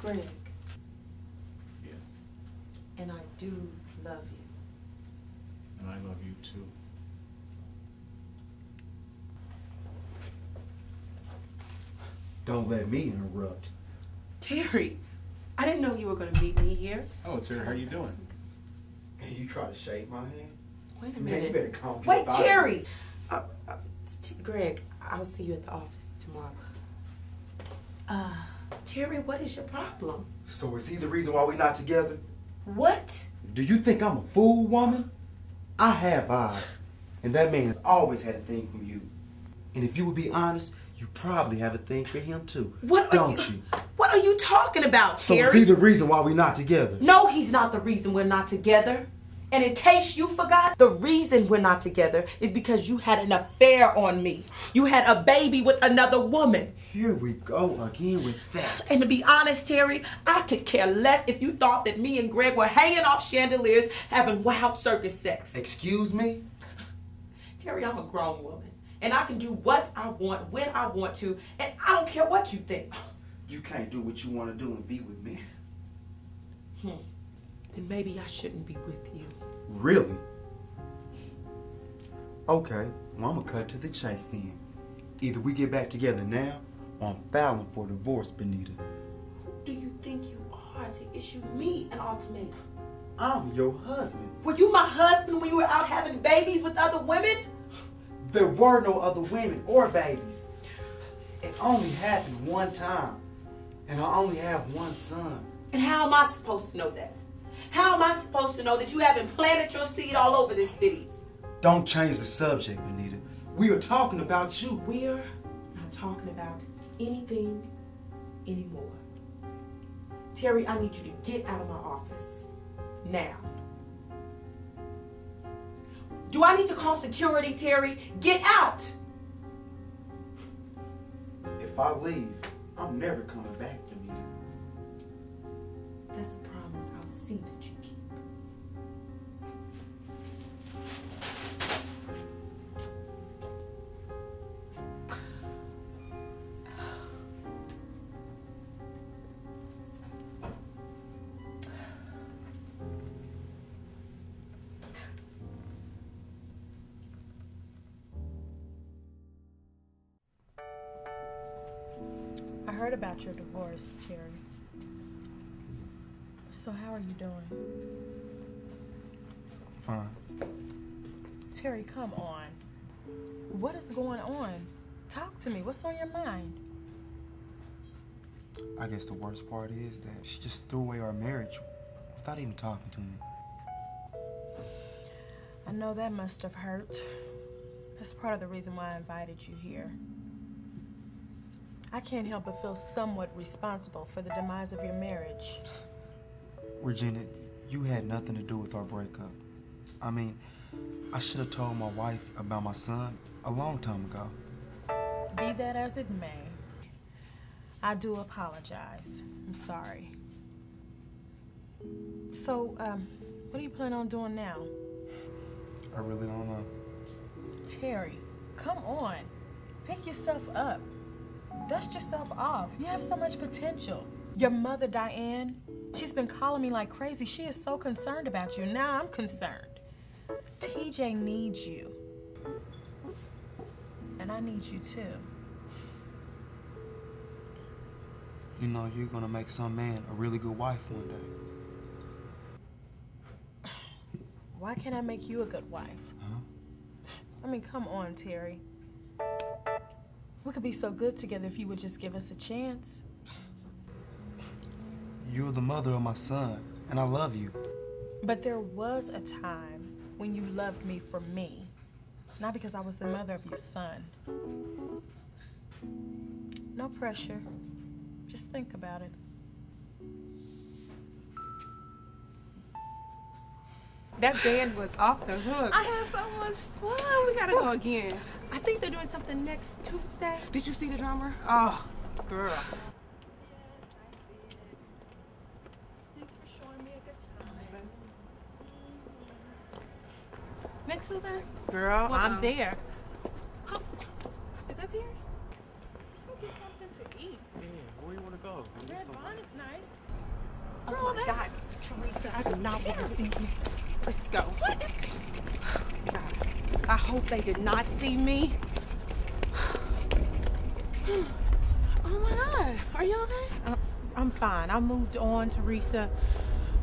Greg. Yes. And I do love you. And I love you too. Don't let me interrupt. Terry, I didn't know you were going to meet me here. Oh, Terry, how you doing? And you try to shake my hand? Wait a minute. Man, you better calm down. Wait, Terry. Greg, I'll see you at the office tomorrow. Terry, what is your problem? So is he the reason why we're not together? What? Do you think I'm a fool, woman? I have eyes, and that man has always had a thing for you. And if you would be honest, you probably have a thing for him too. What are you talking about, Terry? So is he the reason why we're not together? No, he's not the reason we're not together. And in case you forgot, the reason we're not together is because you had an affair on me. You had a baby with another woman. Here we go again with that. And to be honest, Terry, I could care less if you thought that me and Greg were hanging off chandeliers having wild circus sex. Excuse me? Terry, I'm a grown woman. And I can do what I want, when I want to, and I don't care what you think. You can't do what you want to do and be with me. Then maybe I shouldn't be with you. Really? Okay, well, I'm gonna cut to the chase then. Either we get back together now, or I'm filing for divorce, Benita. Who do you think you are to issue me an ultimatum? I'm your husband. Were you my husband when you were out having babies with other women? There were no other women or babies. It only happened one time, and I only have one son. And how am I supposed to know that? How am I supposed to know that you haven't planted your seed all over this city? Don't change the subject, Benita. We are talking about you. We're not talking about anything anymore. Terry, I need you to get out of my office. Now. Do I need to call security, Terry? Get out! If I leave, I'm never coming back, Benita. That's a promise I'll see that you keep. I heard about your divorce, Terry. So how are you doing? Fine. Terry, come on. What is going on? Talk to me. What's on your mind? I guess the worst part is that she just threw away our marriage without even talking to me. I know that must have hurt. That's part of the reason why I invited you here. I can't help but feel somewhat responsible for the demise of your marriage. Regina, you had nothing to do with our breakup. I mean, I should have told my wife about my son a long time ago. Be that as it may, I do apologize. I'm sorry. So, what do you plan on doing now? I really don't know. Terry, come on. Pick yourself up. Dust yourself off. You have so much potential. Your mother, Diane, she's been calling me like crazy. She is so concerned about you. Now I'm concerned. TJ needs you. And I need you too. You know, you're gonna make some man a really good wife one day. Why can't I make you a good wife? Huh? I mean, come on, Terry. We could be so good together if you would just give us a chance. You're the mother of my son, and I love you. But there was a time when you loved me for me, not because I was the mother of your son. No pressure. Just think about it. That band was off the hook. I had so much fun. We gotta go again. I think they're doing something next Tuesday. Did you see the drummer? Oh, girl. Next Tuesday? Girl, well, I'm there. Huh? Is that Terry? Let's go get something to eat. Yeah, where do you want to go? Red Vine is nice. Girl, oh my God, Teresa, I do not want to see you. Let's go. What is... God, I hope they did not see me. Oh my God, are you okay? I'm fine. I moved on, Teresa.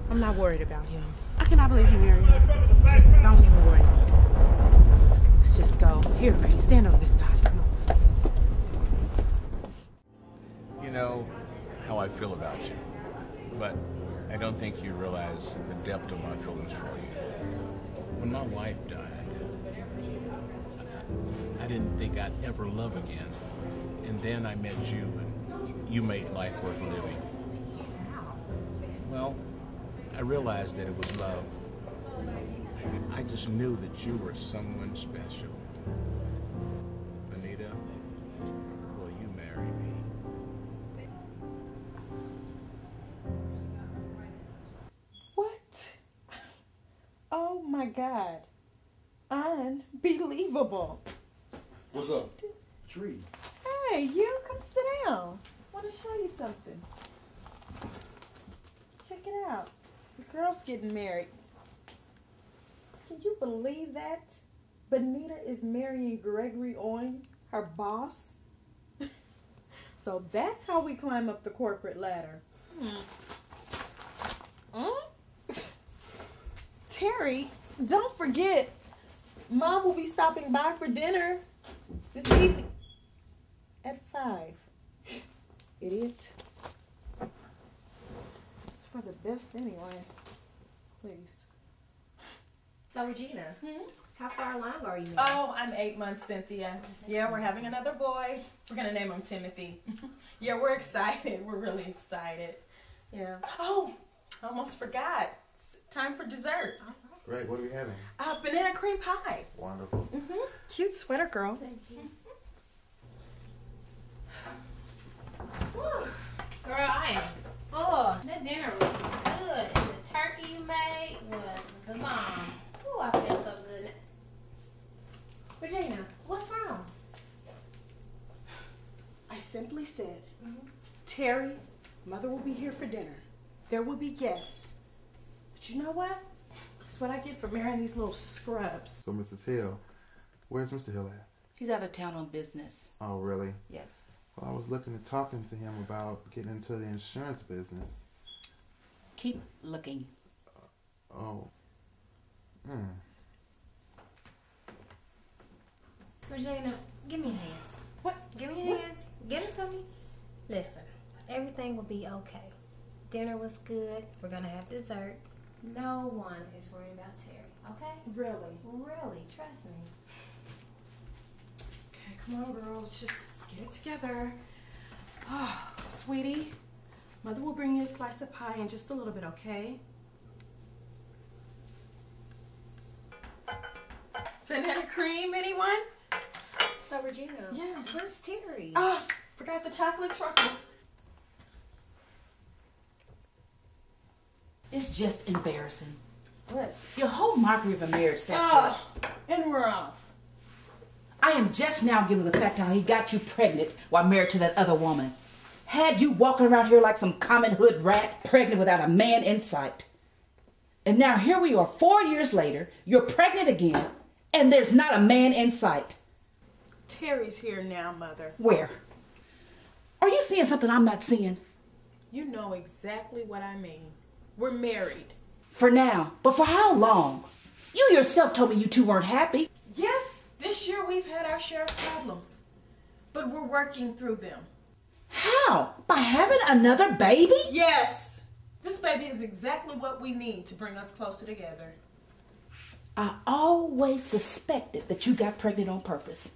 I'm not worried about him. I cannot believe he married him. Just don't even worry. Let's just go. Here, right, stand on this side. Come on. You know how I feel about you, but I don't think you realize the depth of my feelings for you. When my wife died, I didn't think I'd ever love again. And then I met you, and you made life worth living. Well, I realized that it was love. I just knew that you were someone special. Benita, will you marry me? What? Oh my God. Unbelievable. What's up? Tree. Hey, you, come sit down. I want to show you something. Check it out. The girl's getting married. Can you believe that? Benita is marrying Gregory Owens, her boss. So that's how we climb up the corporate ladder. Terry, don't forget, Mom will be stopping by for dinner this evening. At 5. Idiot. It's for the best anyway. Please. So Regina, how far along are you now? Oh, I'm 8 months, Cynthia. Yeah, we're having another boy. We're going to name him Timothy. Yeah, we're excited. We're really excited. Yeah. Oh, I almost forgot. It's time for dessert. Greg, what are we having? Banana cream pie. Wonderful. Cute sweater, girl. Thank you. Woo. Girl, I am full. That dinner was good. And the turkey you made was the bomb. Ooh, I feel so good. Regina, what's wrong? I simply said, Terry, Mother will be here for dinner. There will be guests. But you know what? That's what I get for marrying these little scrubs. So, Mrs. Hill, where's Mr. Hill at? He's out of town on business. Oh, really? Yes. Well, I was looking at talking to him about getting into the insurance business. Keep looking. Regina, give me your hands. What? Give me your hands. Give it to me. Listen, everything will be okay. Dinner was good. We're going to have dessert. No one is worried about Terry, okay? Really? Really, trust me. Okay, come on, girls. Just... get it together. Oh, sweetie, Mother will bring you a slice of pie in just a little bit, okay? Banana cream, anyone? So, Regina, where's Terry? Oh, forgot the chocolate truffles. It's just embarrassing. What? Your whole mockery of a marriage, that's right. And we're off. I am just now getting the fact how he got you pregnant while married to that other woman. Had you walking around here like some common hood rat, pregnant without a man in sight. And now here we are 4 years later, you're pregnant again, and there's not a man in sight. Terry's here now, Mother. Where? Are you seeing something I'm not seeing? You know exactly what I mean. We're married. For now, but for how long? You yourself told me you two weren't happy. Yes. This year we've had our share of problems, but we're working through them. How? By having another baby? Yes. This baby is exactly what we need to bring us closer together. I always suspected that you got pregnant on purpose,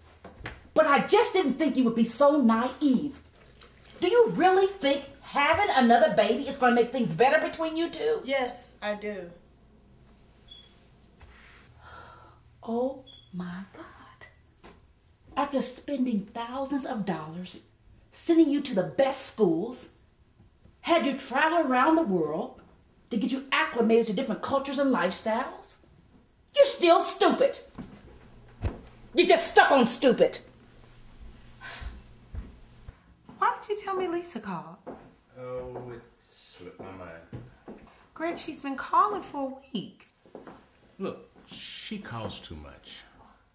but I just didn't think you would be so naive. Do you really think having another baby is going to make things better between you two? Yes, I do. Oh my God. After spending thousands of dollars, sending you to the best schools, had you travel around the world to get you acclimated to different cultures and lifestyles, You're still stupid. You're just stuck on stupid. Why did you tell me Lisa called? Oh, it slipped my mind. Greg, she's been calling for a week. Look, she calls too much.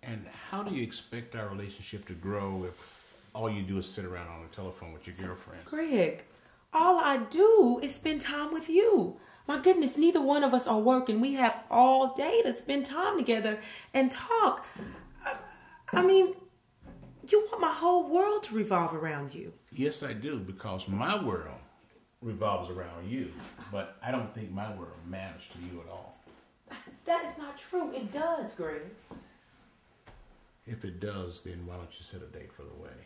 And how do you expect our relationship to grow if all you do is sit around on the telephone with your girlfriend? Greg, all I do is spend time with you. My goodness, neither one of us are working. We have all day to spend time together and talk. I mean, you want my whole world to revolve around you. Yes, I do, because my world revolves around you. But I don't think my world matters to you at all. That is not true. It does, Greg. If it does, then why don't you set a date for the wedding?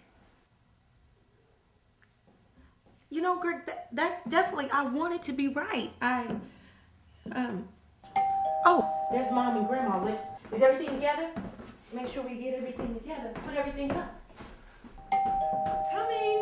You know, Greg, that's definitely, I want it to be right. Oh, there's Mom and Grandma. Is everything together? Make sure we get everything together. Put everything up. Coming.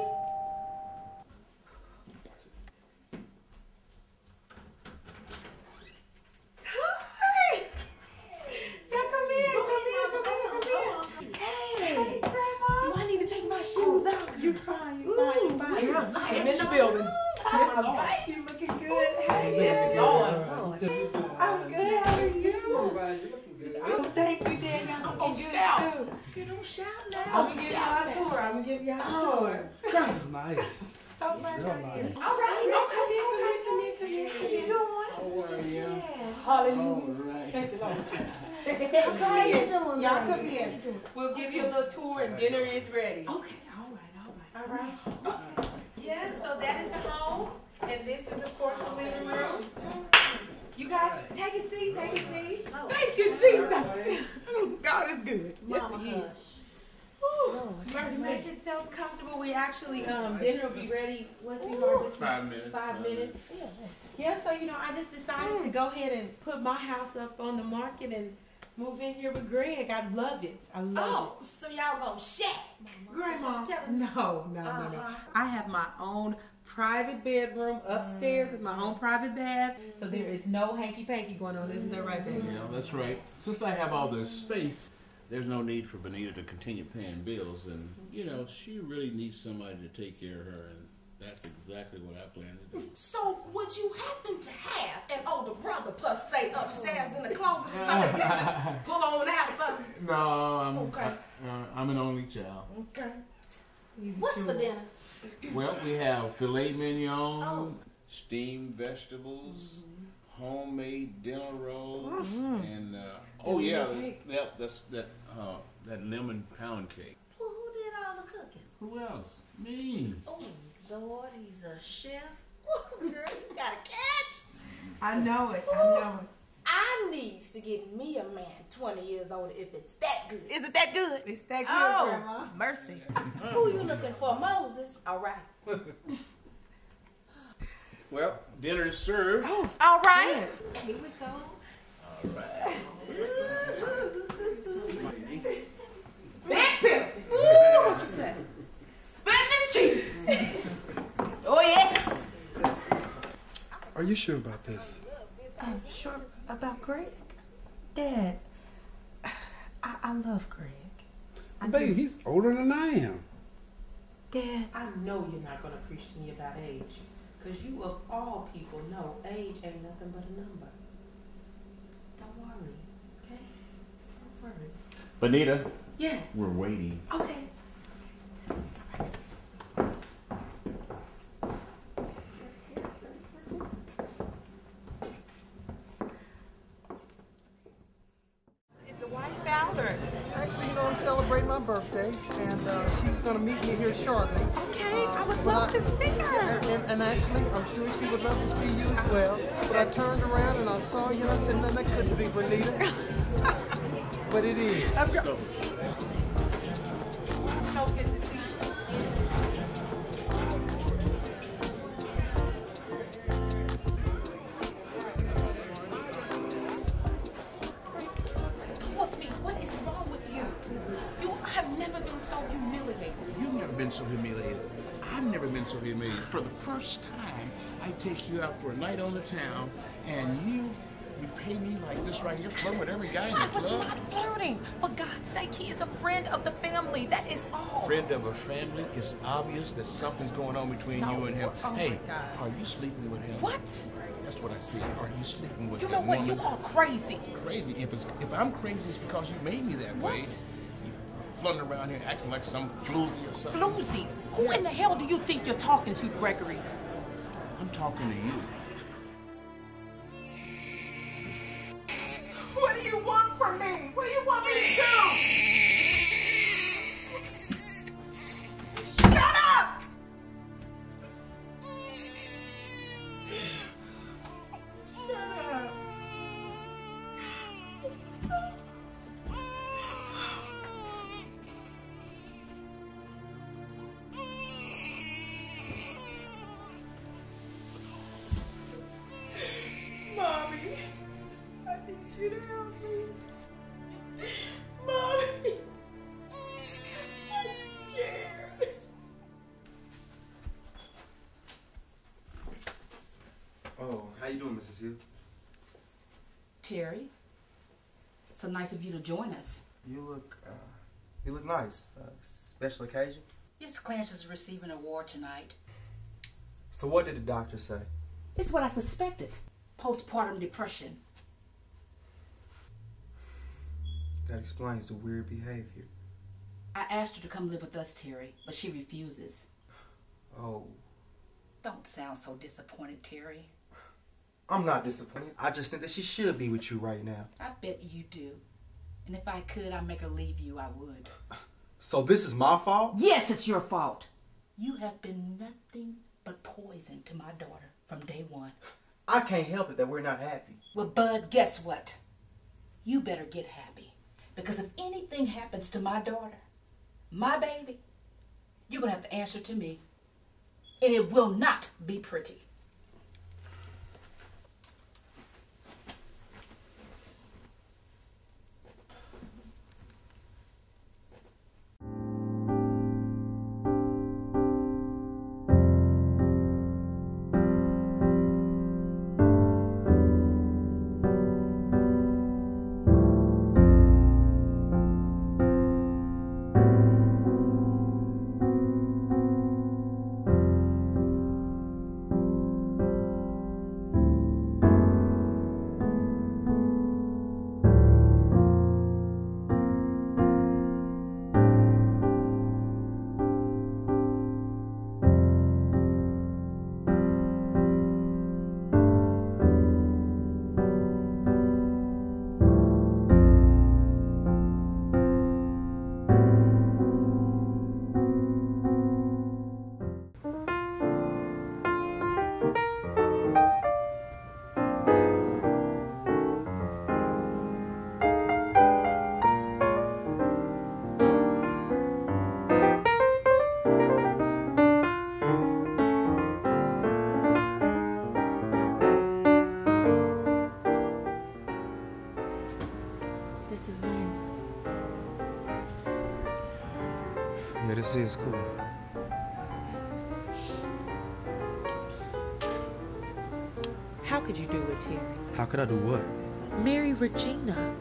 We'll give you a little tour and dinner is ready. Okay, all right. Okay. Yes, so that is the home, and this is, of course, the living room. You guys, take a seat. Thank you, Jesus. God is good. Yes, He is. Make yourself comfortable. We actually, dinner will be ready. What's the emergency? 5 minutes. 5 minutes. Yeah, so, you know, I just decided to go ahead and put my house up on the market and move in here with Greg. I love it. Oh, so y'all gonna shack. Grandma. No. I have my own private bedroom upstairs with my own private bath, so there is no hanky-panky going on. Isn't that right, baby? Yeah, that's right. Since I have all this space, there's no need for Benita to continue paying bills, and, you know, she really needs somebody to take care of her, and that's exactly what I plan to do. So would you happen to have an older brother plus say upstairs in the closet or something? You just pull on out for me. No, I'm an only child. Okay. What's for dinner? Well, we have filet mignon, steamed vegetables, homemade dinner rolls, and oh yeah, that lemon pound cake. Well, who did all the cooking? Who else? Me. Oh. Lord, he's a chef. Ooh, girl, you got a catch. I know it. I needs to get me a man 20 years older if it's that good. Is it that good? It's that good, Grandma. Mercy. Who you looking for, Moses? All right. Well, dinner is served. Oh, all right. Yeah. Here we go. All right. Back pill. Ooh, what you say? Spinach and cheese. Oh, yes. Are you sure about this? I'm sure about Greg? Dad, I love Greg. Baby, he's older than I am. Dad, I know you're not going to preach to me about age, because you of all people know age ain't nothing but a number. Don't worry, okay? Don't worry. Benita. Yes? We're waiting. Okay. Birthday, and she's going to meet me here shortly. Okay, I would love to see her. And actually, I'm sure she would love to see you as well. But I turned around and I saw you and I said, no, that couldn't be Benita. But it is. For the first time, I take you out for a night on the town, and you You pay me like this right here, flirt with every guy in the club? I was not flirting. For God's sake, he is a friend of the family. That is all. Friend of a family? It's obvious that something's going on between you and him. Oh hey, are you sleeping with him? What? That's what I said. Are you sleeping with him? You know what? Woman? You are crazy. Crazy? If I'm crazy, it's because you made me that way. Floating around here acting like some floozy or something. Floozy? Who in the hell do you think you're talking to, Gregory? I'm talking to you. What do you want from me? What do you want me to do? Shut up! Shut up. Terry, so nice of you to join us. You look nice. Special occasion? Yes, Clarence is receiving an award tonight. So what did the doctor say? It's what I suspected. Postpartum depression. That explains the weird behavior. I asked her to come live with us, Terry, but she refuses. Oh. Don't sound so disappointed, Terry. I'm not disappointed. I just think that she should be with you right now. I bet you do. And if I could, I'd make her leave you, I would. So this is my fault? Yes, it's your fault. You have been nothing but poison to my daughter from day one. I can't help it that we're not happy. Well, bud, guess what? You better get happy. Because if anything happens to my daughter, my baby, you're going to have to answer to me. And it will not be pretty. This is cool. How could you do it, Terry? How could I do what? Marry Regina.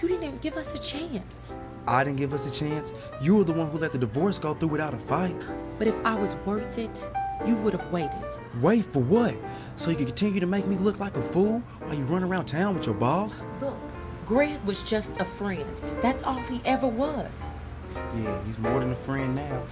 You didn't even give us a chance. I didn't give us a chance? You were the one who let the divorce go through without a fight. But if I was worth it, you would have waited. Wait for what? So you could continue to make me look like a fool while you run around town with your boss? Look, Greg was just a friend. That's all he ever was. Yeah, he's more than a friend now.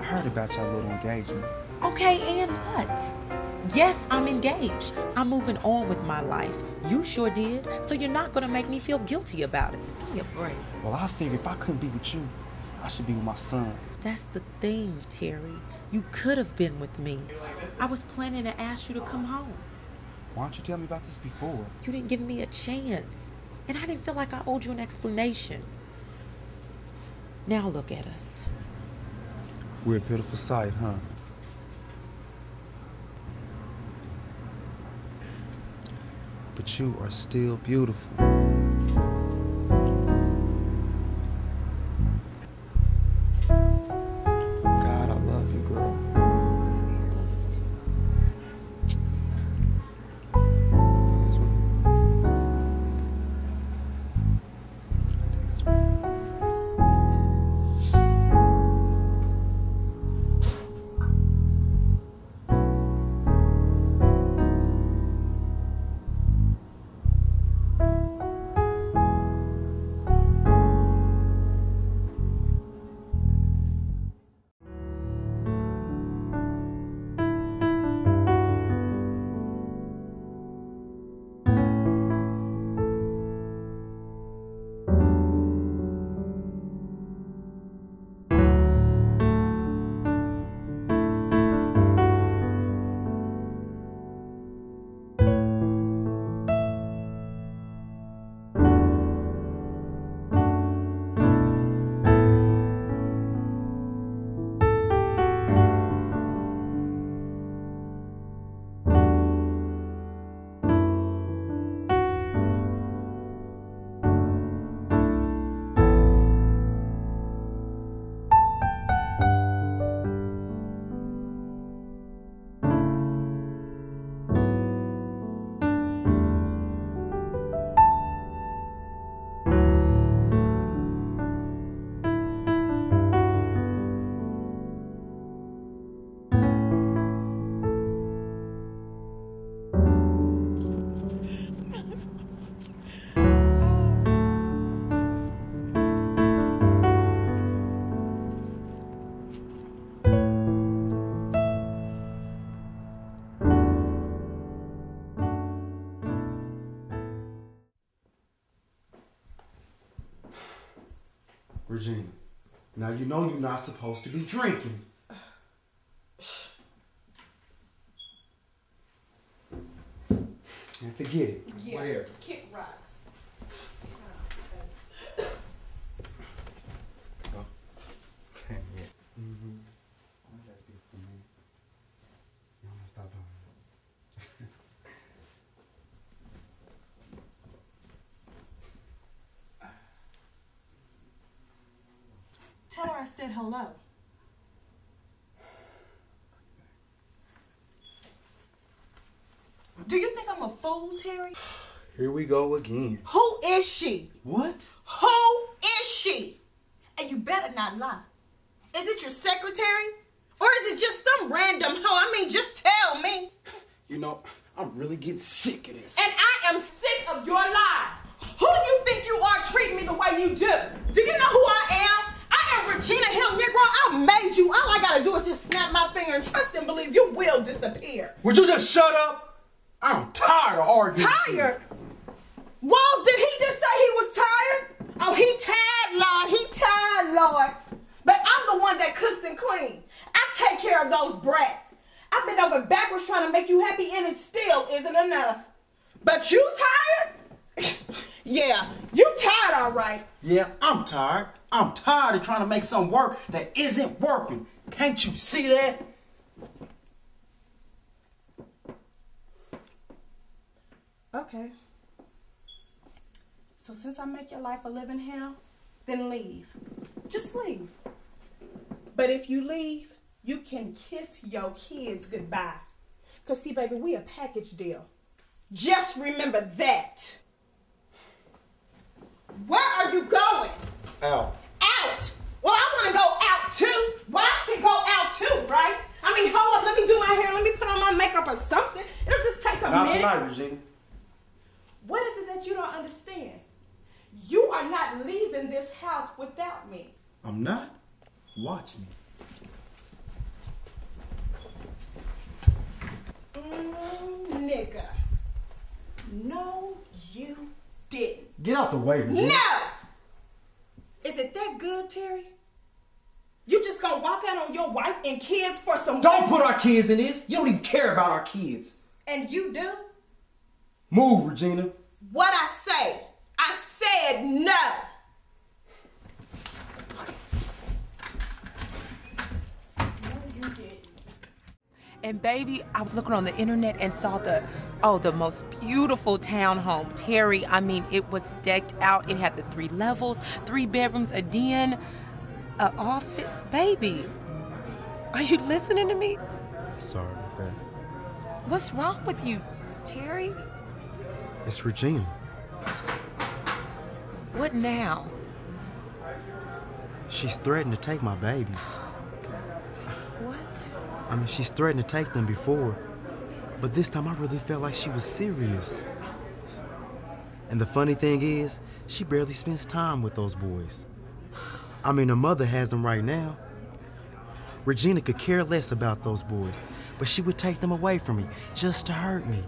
I heard about your little engagement. Okay, and what? Yes, I'm engaged. I'm moving on with my life. You sure did, so you're not gonna make me feel guilty about it. Give me a break. Well, I figured if I couldn't be with you, I should be with my son. That's the thing, Terry. You could have been with me. I was planning to ask you to come home. Why don't you tell me about this before? You didn't give me a chance, and I didn't feel like I owed you an explanation. Now look at us. We're a pitiful sight, huh? But you are still beautiful. God, I love you, girl. I love you too. Regina, now you know you're not supposed to be drinking. And forget it. Yeah. Where? Kick rocks. Oh, yeah. Mm-hmm. You want to stop doing it? Tell her I said hello. Do you think I'm a fool, Terry? Here we go again. Who is she? What? Who is she? And you better not lie. Is it your secretary? Or is it just some random hoe? I mean, just tell me. You know, I'm really getting sick of this. And I am sick of your lies. Who do you think you are treating me the way you do? Do you know who I am? Regina Hill, Negro, I made you. All I gotta do is just snap my finger and trust and believe you will disappear. Would you just shut up? I'm tired of arguing. Tired? Walls, did he just say he was tired? Oh, he tired, Lord. He tired, Lord. But I'm the one that cooks and cleans. I take care of those brats. I've been over backwards trying to make you happy, and it still isn't enough. But you tired? Yeah, you tired, all right. Yeah, I'm tired. I'm tired of trying to make some work that isn't working. Can't you see that? Okay. So since I make your life a living hell, then leave. Just leave. But if you leave, you can kiss your kids goodbye. Because see, baby, we a package deal. Just remember that. Where are you going? Out. Out? Well, I want to go out too. Wives can go out too, right? I mean, hold up. Let me do my hair. Let me put on my makeup or something. It'll just take a minute. Not tonight, Regina. What is it that you don't understand? You are not leaving this house without me. I'm not? Watch me. Nigga. No, you didn't. Get out the way, Regina. No! Is it that good, Terry? You just gonna walk out on your wife and kids for some... Don't put our kids in this. You don't even care about our kids. And you do? Move, Regina. What I say? I said no. And baby, I was looking on the internet and saw the, oh, the most beautiful townhome. Terry, I mean, it was decked out. It had the 3 levels, 3 bedrooms, a den, an office. Baby, are you listening to me? Sorry about that. What's wrong with you, Terry? It's Regina. What now? She's threatened to take my babies. What? I mean, she's threatened to take them before, but this time I really felt like she was serious. And the funny thing is, she barely spends time with those boys. I mean, her mother has them right now. Regina could care less about those boys, but she would take them away from me just to hurt me.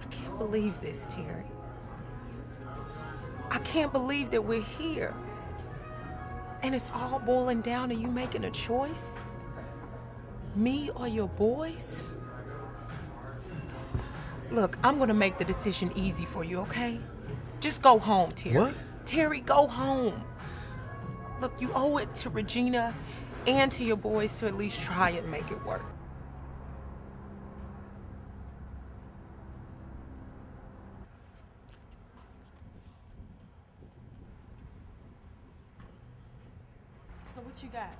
I can't believe this, Terry. I can't believe that we're here. And it's all boiling down to you making a choice? Me or your boys? Look, I'm gonna make the decision easy for you, okay? Just go home, Terry. What? Terry, go home. Look, you owe it to Regina and to your boys to at least try and make it work. So what you got?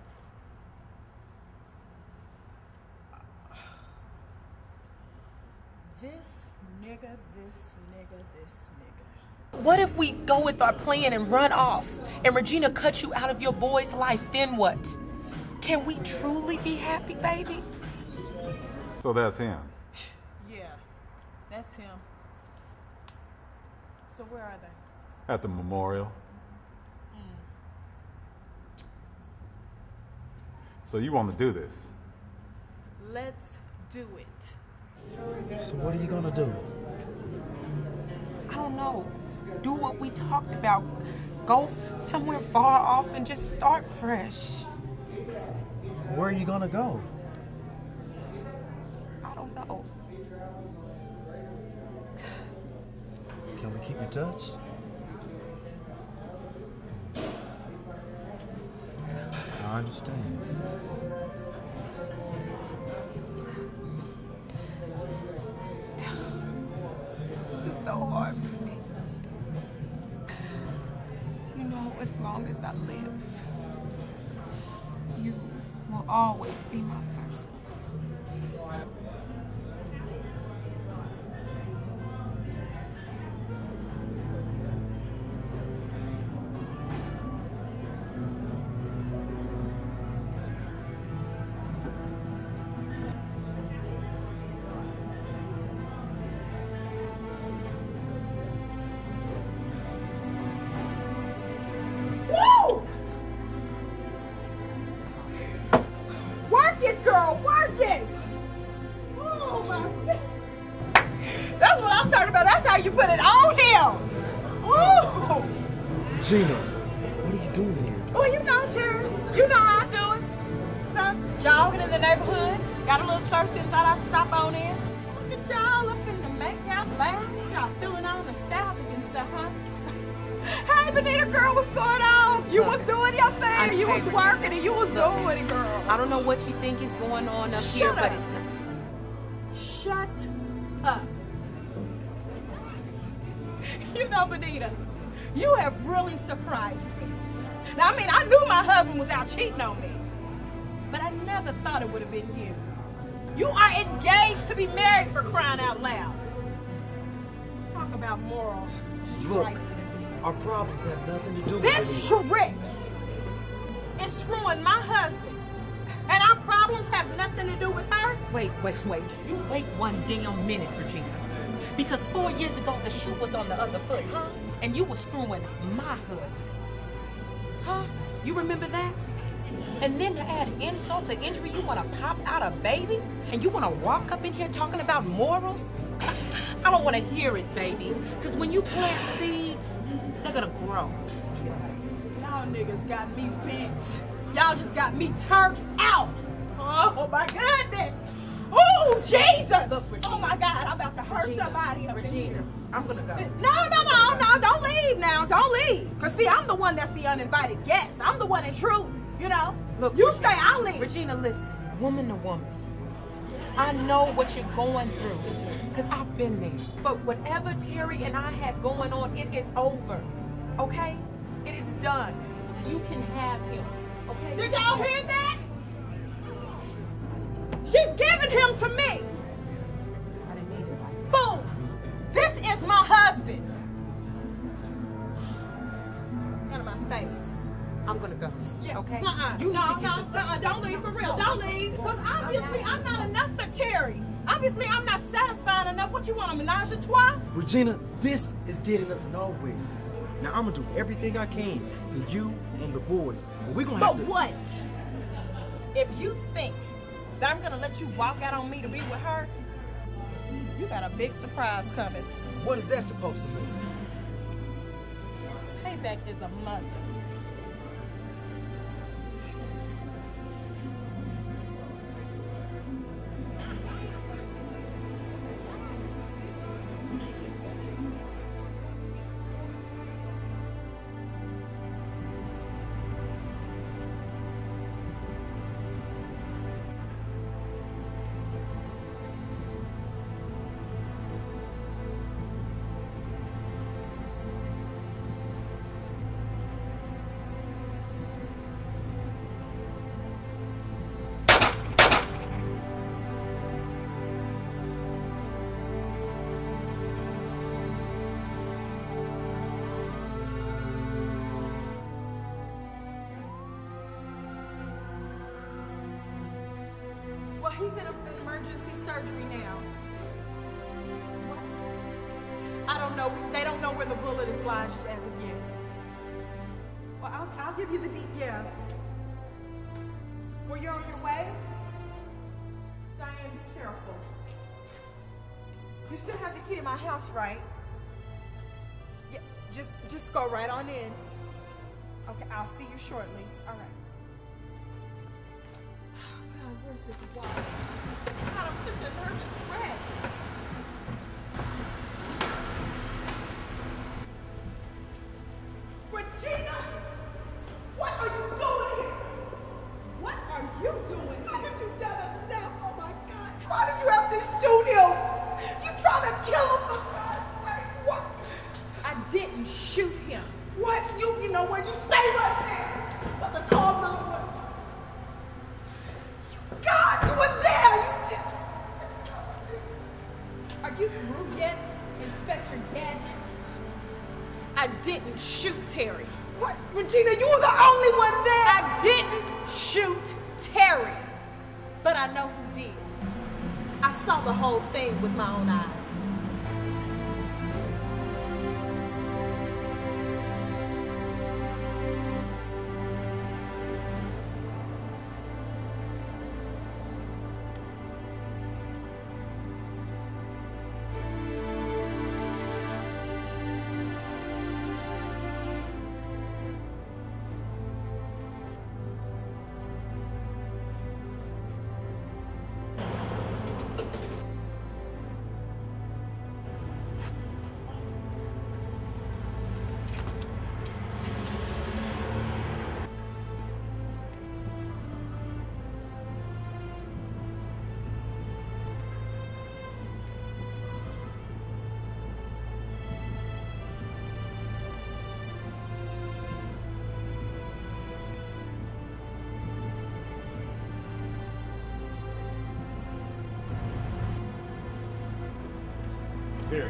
This nigga, this nigga, this nigga. What if we go with our plan and run off, and Regina cuts you out of your boy's life, then what? Can we truly be happy, baby? So that's him. Yeah, that's him. So where are they? At the memorial. Mm. So you want to do this? Let's do it. So what are you gonna do? I don't know. Do what we talked about. Go somewhere far off and just start fresh. Where are you gonna go? I don't know. Can we keep in touch? I understand. This is so hard for me. As long as I live, you will always be my first love. Gina, what are you doing here? Oh, you know, Terry. You know how I do it. So, jogging in the neighborhood, got a little thirsty and thought I'd stop on in. Look at y'all up in the makeout lounge. Y'all feeling all nostalgic and stuff, huh? Hey, Benita girl, what's going on? You was doing your thing. You was working and you was doing it, girl. I don't know what you think is going on up here, but it's not. Shut up. You know, Benita. You have really surprised me. Now, I mean, I knew my husband was out cheating on me, but I never thought it would have been you. You are engaged to be married, for crying out loud. Talk about morals. Look, our problems have nothing to do with this. This trick is screwing my husband, and our problems have nothing to do with her. Wait. You wait one damn minute, Regina. Because 4 years ago, the shoe was on the other foot, huh? And you were screwing my husband. Huh? You remember that? And then to add insult to injury, you want to pop out a baby? And you want to walk up in here talking about morals? I don't want to hear it, baby. Because when you plant seeds, they're going to grow. Y'all niggas got me bent. Y'all just got me turned out. Oh, my goodness. Oh, Jesus! Look, oh, my God, I'm about to hurt somebody up in here. I'm gonna go. No, don't leave now. Don't leave. Because, see, I'm the one that's the uninvited guest. I'm the one in truth, you know? Look, you Regina, stay, I'll leave. Regina, listen, woman to woman, I know what you're going through because I've been there. But whatever Terry and I had going on, it is over, okay? It is done. You can have him, okay? Did y'all hear that? She's giving him to me. I didn't need it like that. Fool, this is my husband. What kind front of my face, I'm gonna go. Yeah. Okay? No, don't leave, for real. Don't leave. Because obviously I'm not enough for Terry. Obviously I'm not satisfied enough. What you want, a menage a trois? Regina, this is getting us nowhere. Now I'm gonna do everything I can for you and the boys. But we're gonna have to. But what? If you think that I'm gonna let you walk out on me to be with her, you got a big surprise coming. What is that supposed to mean? Payback is a mother. He's in emergency surgery now. What? I don't know. They don't know where the bullet is lodged as of yet. Well, I'll give you the deep, yeah. Well, you're on your way? Diane, be careful. You still have the key to my house, right? Yeah, just go right on in. Okay, I'll see you shortly. All right. Where's his wallet? God, I'm such a nervous wreck. Regina! What are you doing here? What are you doing? Haven't you done enough? Oh my God. Why did you have to shoot him? You trying to kill him for God's sake? What? I didn't shoot him. What? You know where you stay right there. But the call number. God, you were there! Are you through yet, Inspector Gadget? I didn't shoot Terry. What? Regina, you were the only one there! I didn't shoot Terry. But I know who did. I saw the whole thing with my own eyes. Terry.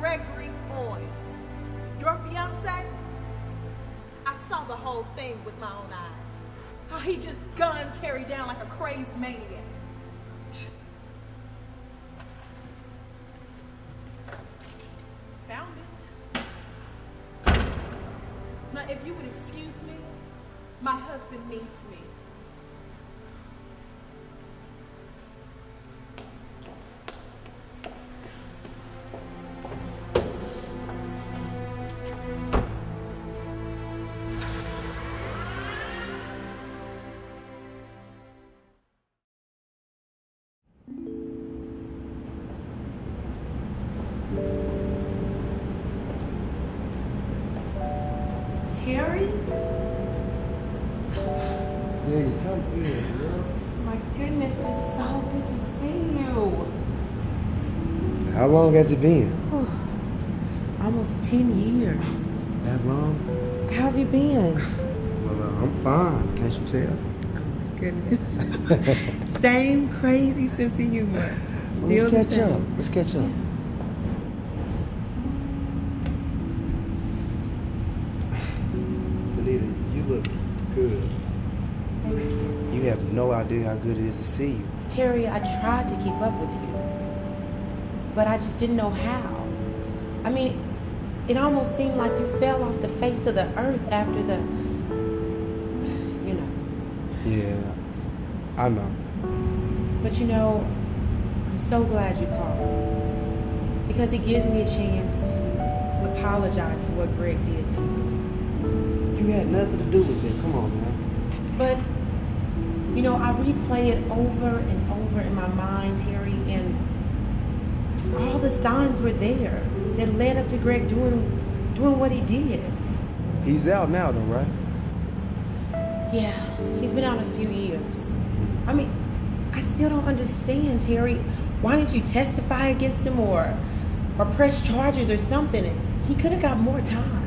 Gregory Owens, your fiance? I saw the whole thing with my own eyes. How he just gunned Terry down like a crazed maniac. If you would excuse me, my husband needs me. Terry? Hey, come here, girl. My goodness, it's so good to see you. How long has it been? Almost 10 years. That long? How have you been? Well, I'm fine. Can't you tell? goodness. Same crazy sense of humor. Still let's catch up. Let's catch up. Benita, you look good. You have no idea how good it is to see you. Terry, I tried to keep up with you, but I just didn't know how. I mean, it almost seemed like you fell off the face of the earth after the, you know. Yeah, I know. But you know, I'm so glad you called, because it gives me a chance to apologize for what Greg did to you. You had nothing to do with it. Come on, man. But, you know, I replay it over and over in my mind, Terry, and all the signs were there that led up to Greg doing what he did. He's out now though, right? Yeah, he's been out a few years. I mean, I still don't understand, Terry. Why didn't you testify against him or press charges or something? He could have got more time.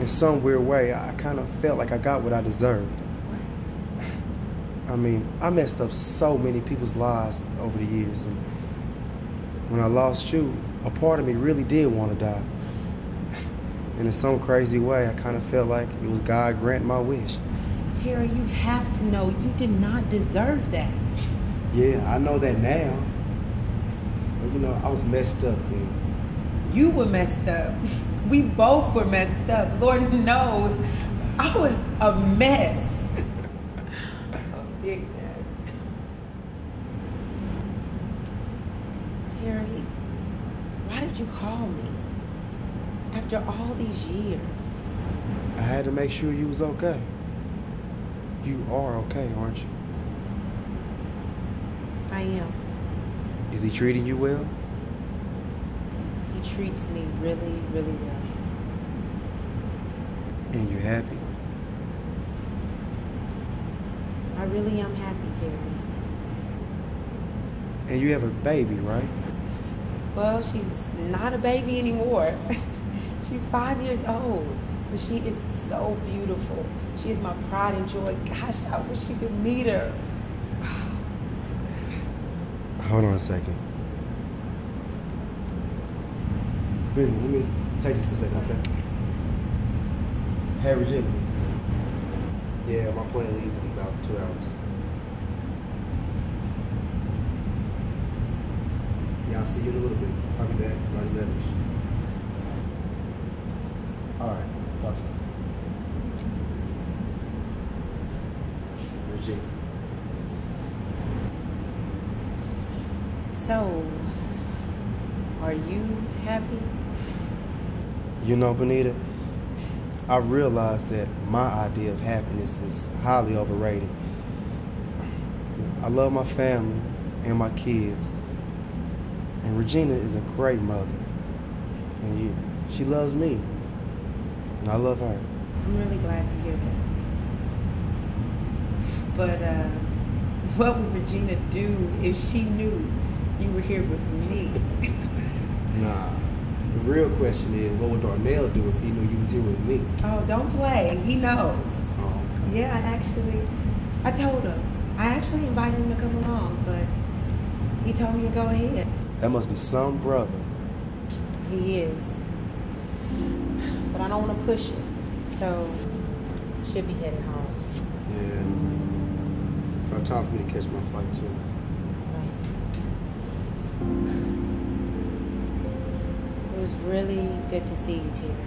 In some weird way, I kind of felt like I got what I deserved. What? I mean, I messed up so many people's lives over the years, and when I lost you, a part of me really did want to die. And in some crazy way, I kind of felt like it was God granting my wish. Terry, you have to know you did not deserve that. Yeah, I know that now. But you know, I was messed up then. You were messed up. We both were messed up. Lord knows, I was a mess. A big mess. Terry, why did you call me after all these years? I had to make sure you was okay. You are okay, aren't you? I am. Is he treating you well? He treats me really, really well. And you're happy? I really am happy, Terry. And you have a baby, right? Well, she's not a baby anymore. She's 5 years old, but she is so beautiful. She is my pride and joy. Gosh, I wish you could meet her. Hold on a second. Benny, let me take this for a second, okay? Hey, Regina. Yeah, my plane leaves in about 2 hours. I'll see you in a little bit. I'll be back about 11. All right, talk to you. Regina. So, are you happy? You know, Benita, I realized that my idea of happiness is highly overrated. I love my family and my kids. And Regina is a great mother, and she loves me, and I love her. I'm really glad to hear that. But what would Regina do if she knew you were here with me? Nah, the real question is, what would Darnell do if he knew you was here with me? Oh, don't play, he knows. Oh, okay. Yeah, I told him. I actually invited him to come along, but he told me to go ahead. That must be some brother. He is. But I don't want to push it. So, should be headed home. Yeah. It's about time for me to catch my flight, too. Right. It was really good to see you, Terry.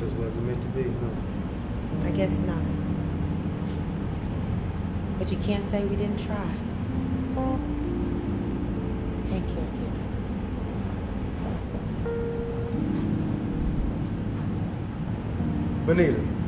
Just wasn't meant to be, huh? I guess not. But you can't say we didn't try. Take care, Terry. Benita.